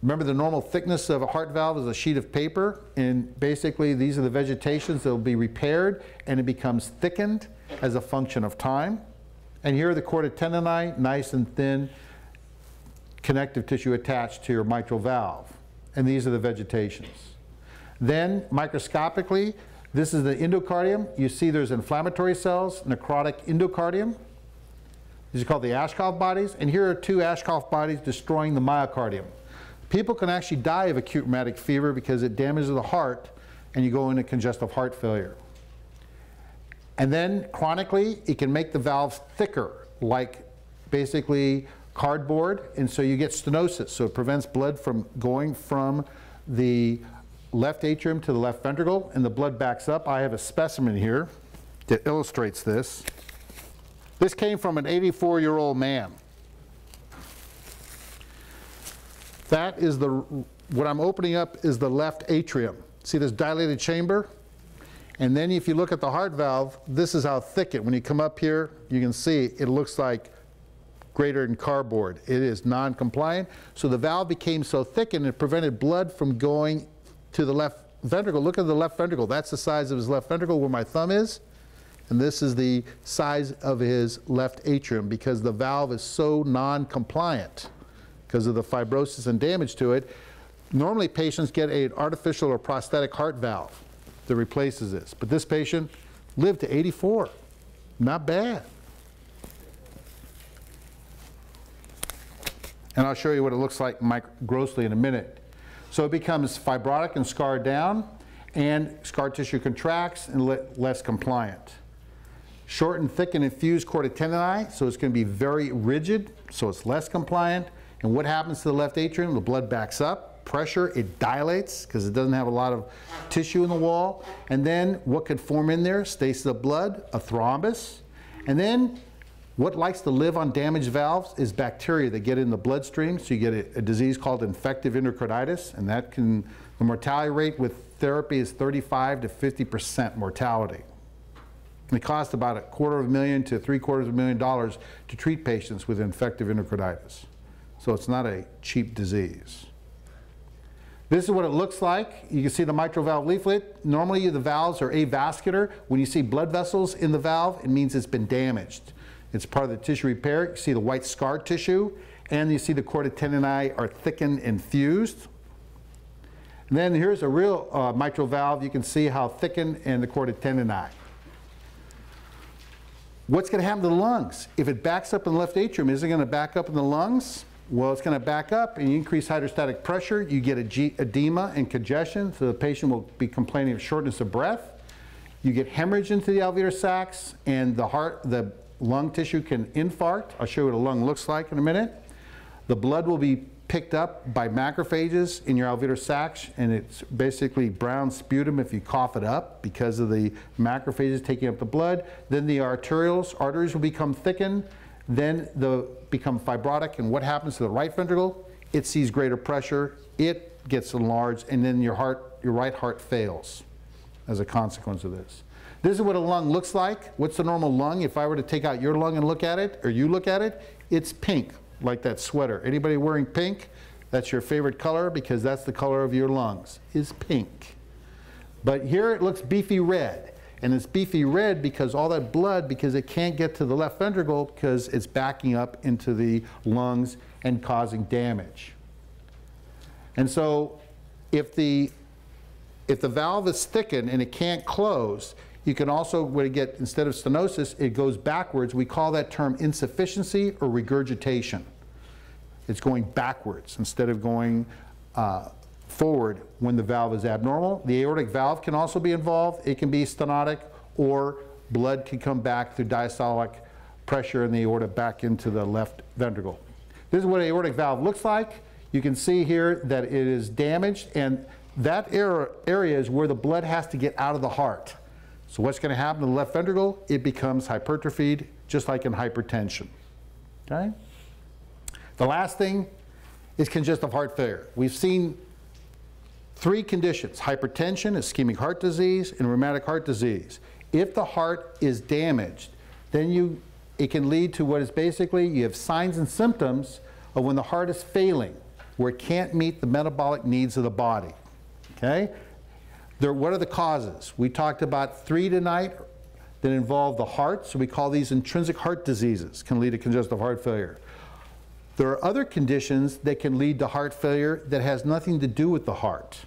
Remember, the normal thickness of a heart valve is a sheet of paper, and basically these are the vegetations that will be repaired, and it becomes thickened as a function of time. And here are the chordae tendinae, nice and thin connective tissue attached to your mitral valve. And these are the vegetations. Then microscopically, this is the endocardium. You see there's inflammatory cells, necrotic endocardium. These are called the Aschoff bodies. And here are two Aschoff bodies destroying the myocardium. People can actually die of acute rheumatic fever because it damages the heart and you go into congestive heart failure. And then chronically, it can make the valves thicker, like basically cardboard, and so you get stenosis. So it prevents blood from going from the left atrium to the left ventricle, and the blood backs up. I have a specimen here that illustrates this. This came from an 84-year-old man. That is what I'm opening up is the left atrium. See this dilated chamber? And then if you look at the heart valve, this is how thick it, when you come up here, you can see it looks like greater than cardboard. It is non-compliant. So the valve became so thickened, it prevented blood from going to the left ventricle. Look at the left ventricle. That's the size of his left ventricle where my thumb is. And this is the size of his left atrium because the valve is so non-compliant because of the fibrosis and damage to it. Normally patients get an artificial or prosthetic heart valve that replaces this. But this patient lived to 84. Not bad. And I'll show you what it looks like grossly in a minute. So it becomes fibrotic and scarred down, and scar tissue contracts and less compliant. Short and thick and infused chordae tendinae, so it's going to be very rigid, so it's less compliant. And what happens to the left atrium? The blood backs up. Pressure, it dilates because it doesn't have a lot of tissue in the wall. And then what could form in there? Stasis of blood, a thrombus. And then what likes to live on damaged valves is bacteria that get in the bloodstream. So you get a disease called infective endocarditis, and that can, the mortality rate with therapy is 35% to 50% mortality. And it costs about $250,000 to $750,000 to treat patients with infective endocarditis. So it's not a cheap disease. This is what it looks like. You can see the mitral valve leaflet. Normally the valves are avascular. When you see blood vessels in the valve, it means it's been damaged. It's part of the tissue repair. You see the white scar tissue, and you see the chordae tendinae are thickened and fused. And then here's a real mitral valve. You can see how thickened and the chordae tendinae. What's going to happen to the lungs? If it backs up in the left atrium, is it going to back up in the lungs? Well, it's going to back up, and you increase hydrostatic pressure, you get edema and congestion, so the patient will be complaining of shortness of breath. You get hemorrhage into the alveolar sacs, and the lung tissue can infarct. I'll show you what a lung looks like in a minute. The blood will be picked up by macrophages in your alveolar sacs, and it's basically brown sputum if you cough it up because of the macrophages taking up the blood. Then the arteries will become thickened, then they'll become fibrotic, and what happens to the right ventricle? It sees greater pressure, it gets enlarged, and then your right heart fails as a consequence of this. This is what a lung looks like. What's the normal lung? If I were to take out your lung and look at it, or you look at it, it's pink, like that sweater. Anybody wearing pink? That's your favorite color because that's the color of your lungs, is pink. But here it looks beefy red. And it's beefy red because all that blood, because it can't get to the left ventricle because it's backing up into the lungs and causing damage. And so if the valve is thickened and it can't close, you can also, when it gets, instead of stenosis, it goes backwards. We call that term insufficiency or regurgitation. It's going backwards instead of going forward when the valve is abnormal. The aortic valve can also be involved. It can be stenotic, or blood can come back through diastolic pressure in the aorta back into the left ventricle. This is what an aortic valve looks like. You can see here that it is damaged, and that area is where the blood has to get out of the heart. So what's going to happen to the left ventricle? It becomes hypertrophied, just like in hypertension. Okay? The last thing is congestive heart failure. We've seen three conditions: hypertension, ischemic heart disease, and rheumatic heart disease. If the heart is damaged, then it can lead to what is basically, you have signs and symptoms of when the heart is failing, where it can't meet the metabolic needs of the body. Okay? What are the causes? We talked about three tonight that involve the heart, so we call these intrinsic heart diseases, can lead to congestive heart failure. There are other conditions that can lead to heart failure that has nothing to do with the heart.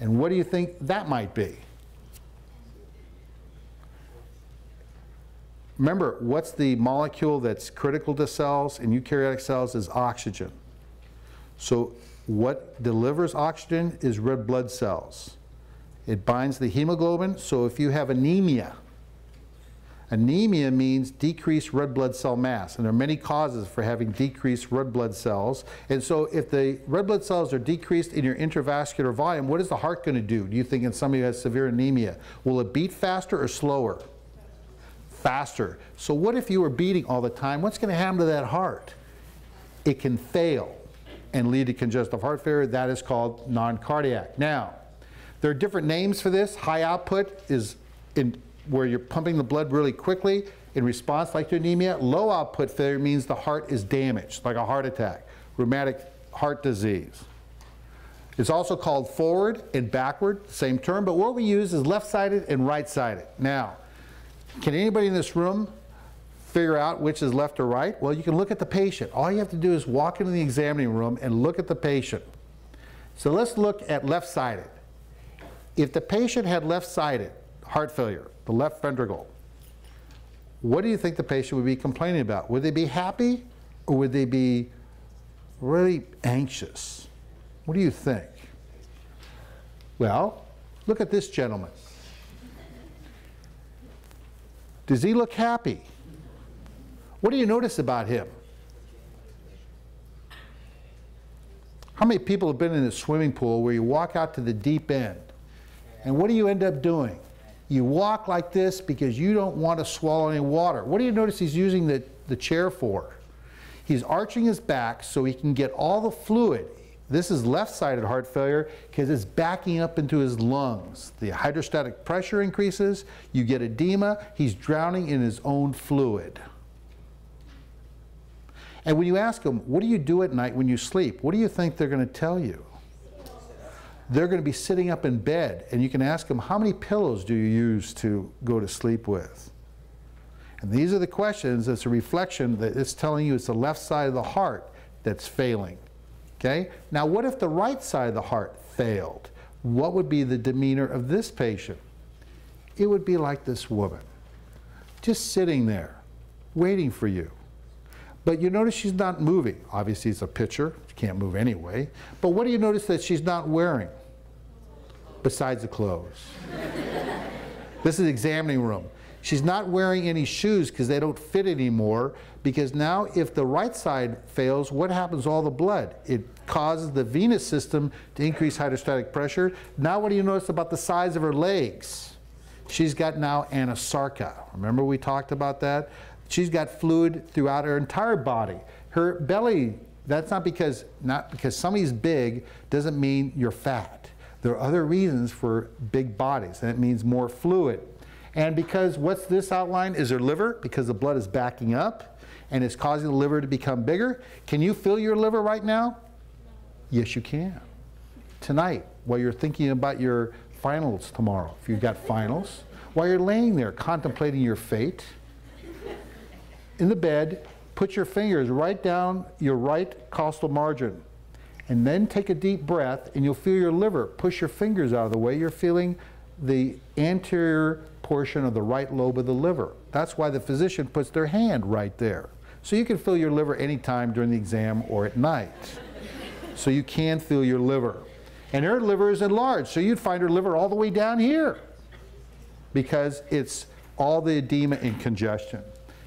And what do you think that might be? Remember, what's the molecule that's critical to cells and eukaryotic cells is oxygen. So what delivers oxygen is red blood cells. It binds the hemoglobin, so if you have anemia, anemia means decreased red blood cell mass, and there are many causes for having decreased red blood cells. And so if the red blood cells are decreased in your intravascular volume, what is the heart going to do? Do you think in somebody who has severe anemia, will it beat faster or slower? Faster. So what if you were beating all the time? What's going to happen to that heart? It can fail and lead to congestive heart failure. That is called non-cardiac. Now, there are different names for this. High output is where you're pumping the blood really quickly in response like to anemia. Low output failure means the heart is damaged, like a heart attack. Rheumatic heart disease. It's also called forward and backward, same term, but what we use is left-sided and right-sided. Now, can anybody in this room figure out which is left or right? Well, you can look at the patient. All you have to do is walk into the examining room and look at the patient. So let's look at left-sided. If the patient had left-sided heart failure, the left ventricle, what do you think the patient would be complaining about? Would they be happy or would they be really anxious? What do you think? Well, look at this gentleman. Does he look happy? What do you notice about him? How many people have been in a swimming pool where you walk out to the deep end? And what do you end up doing? You walk like this because you don't want to swallow any water. What do you notice he's using the chair for? He's arching his back so he can get all the fluid. This is left-sided heart failure because it's backing up into his lungs. The hydrostatic pressure increases, you get edema, he's drowning in his own fluid. And when you ask them, what do you do at night when you sleep? What do you think they're going to tell you? They're going to be sitting up in bed, and you can ask them, how many pillows do you use to go to sleep with? And these are the questions. It's a reflection that it's telling you it's the left side of the heart that's failing. Okay? Now, what if the right side of the heart failed? What would be the demeanor of this patient? It would be like this woman, just sitting there, waiting for you. But you notice she's not moving. Obviously, it's a picture. She can't move anyway. But what do you notice that she's not wearing? Besides the clothes. This is the examining room. She's not wearing any shoes because they don't fit anymore, because now if the right side fails, what happens to all the blood? It causes the venous system to increase hydrostatic pressure. Now what do you notice about the size of her legs? She's got now anasarca. Remember we talked about that? She's got fluid throughout her entire body. Her belly, that's not because somebody's big doesn't mean you're fat. There are other reasons for big bodies, and it means more fluid. And because what's this outline is her liver, because the blood is backing up and it's causing the liver to become bigger. Can you feel your liver right now? Yes, you can. Tonight, while you're thinking about your finals tomorrow, if you've got finals, while you're laying there contemplating your fate, in the bed, put your fingers right down your right costal margin, and then take a deep breath, and you'll feel your liver. Push your fingers out of the way. You're feeling the anterior portion of the right lobe of the liver. That's why the physician puts their hand right there. So you can feel your liver anytime during the exam or at night. So you can feel your liver. And her liver is enlarged, so you'd find her liver all the way down here because it's all the edema and congestion.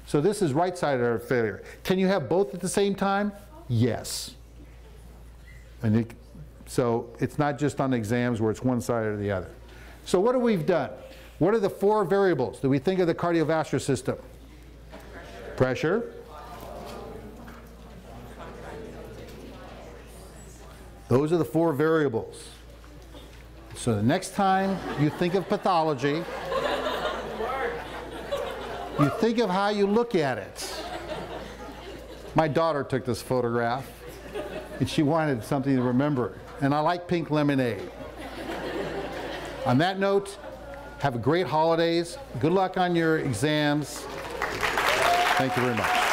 So this is right side artery failure. Can you have both at the same time? Yes. And so it's not just on exams where it's one side or the other. So what have we done? What are the four variables? Do we think of the cardiovascular system? Pressure. Those are the four variables. So the next time you think of pathology, you think of how you look at it. My daughter took this photograph, and she wanted something to remember. And I like pink lemonade. On that note, have a great holidays. Good luck on your exams. Thank you very much.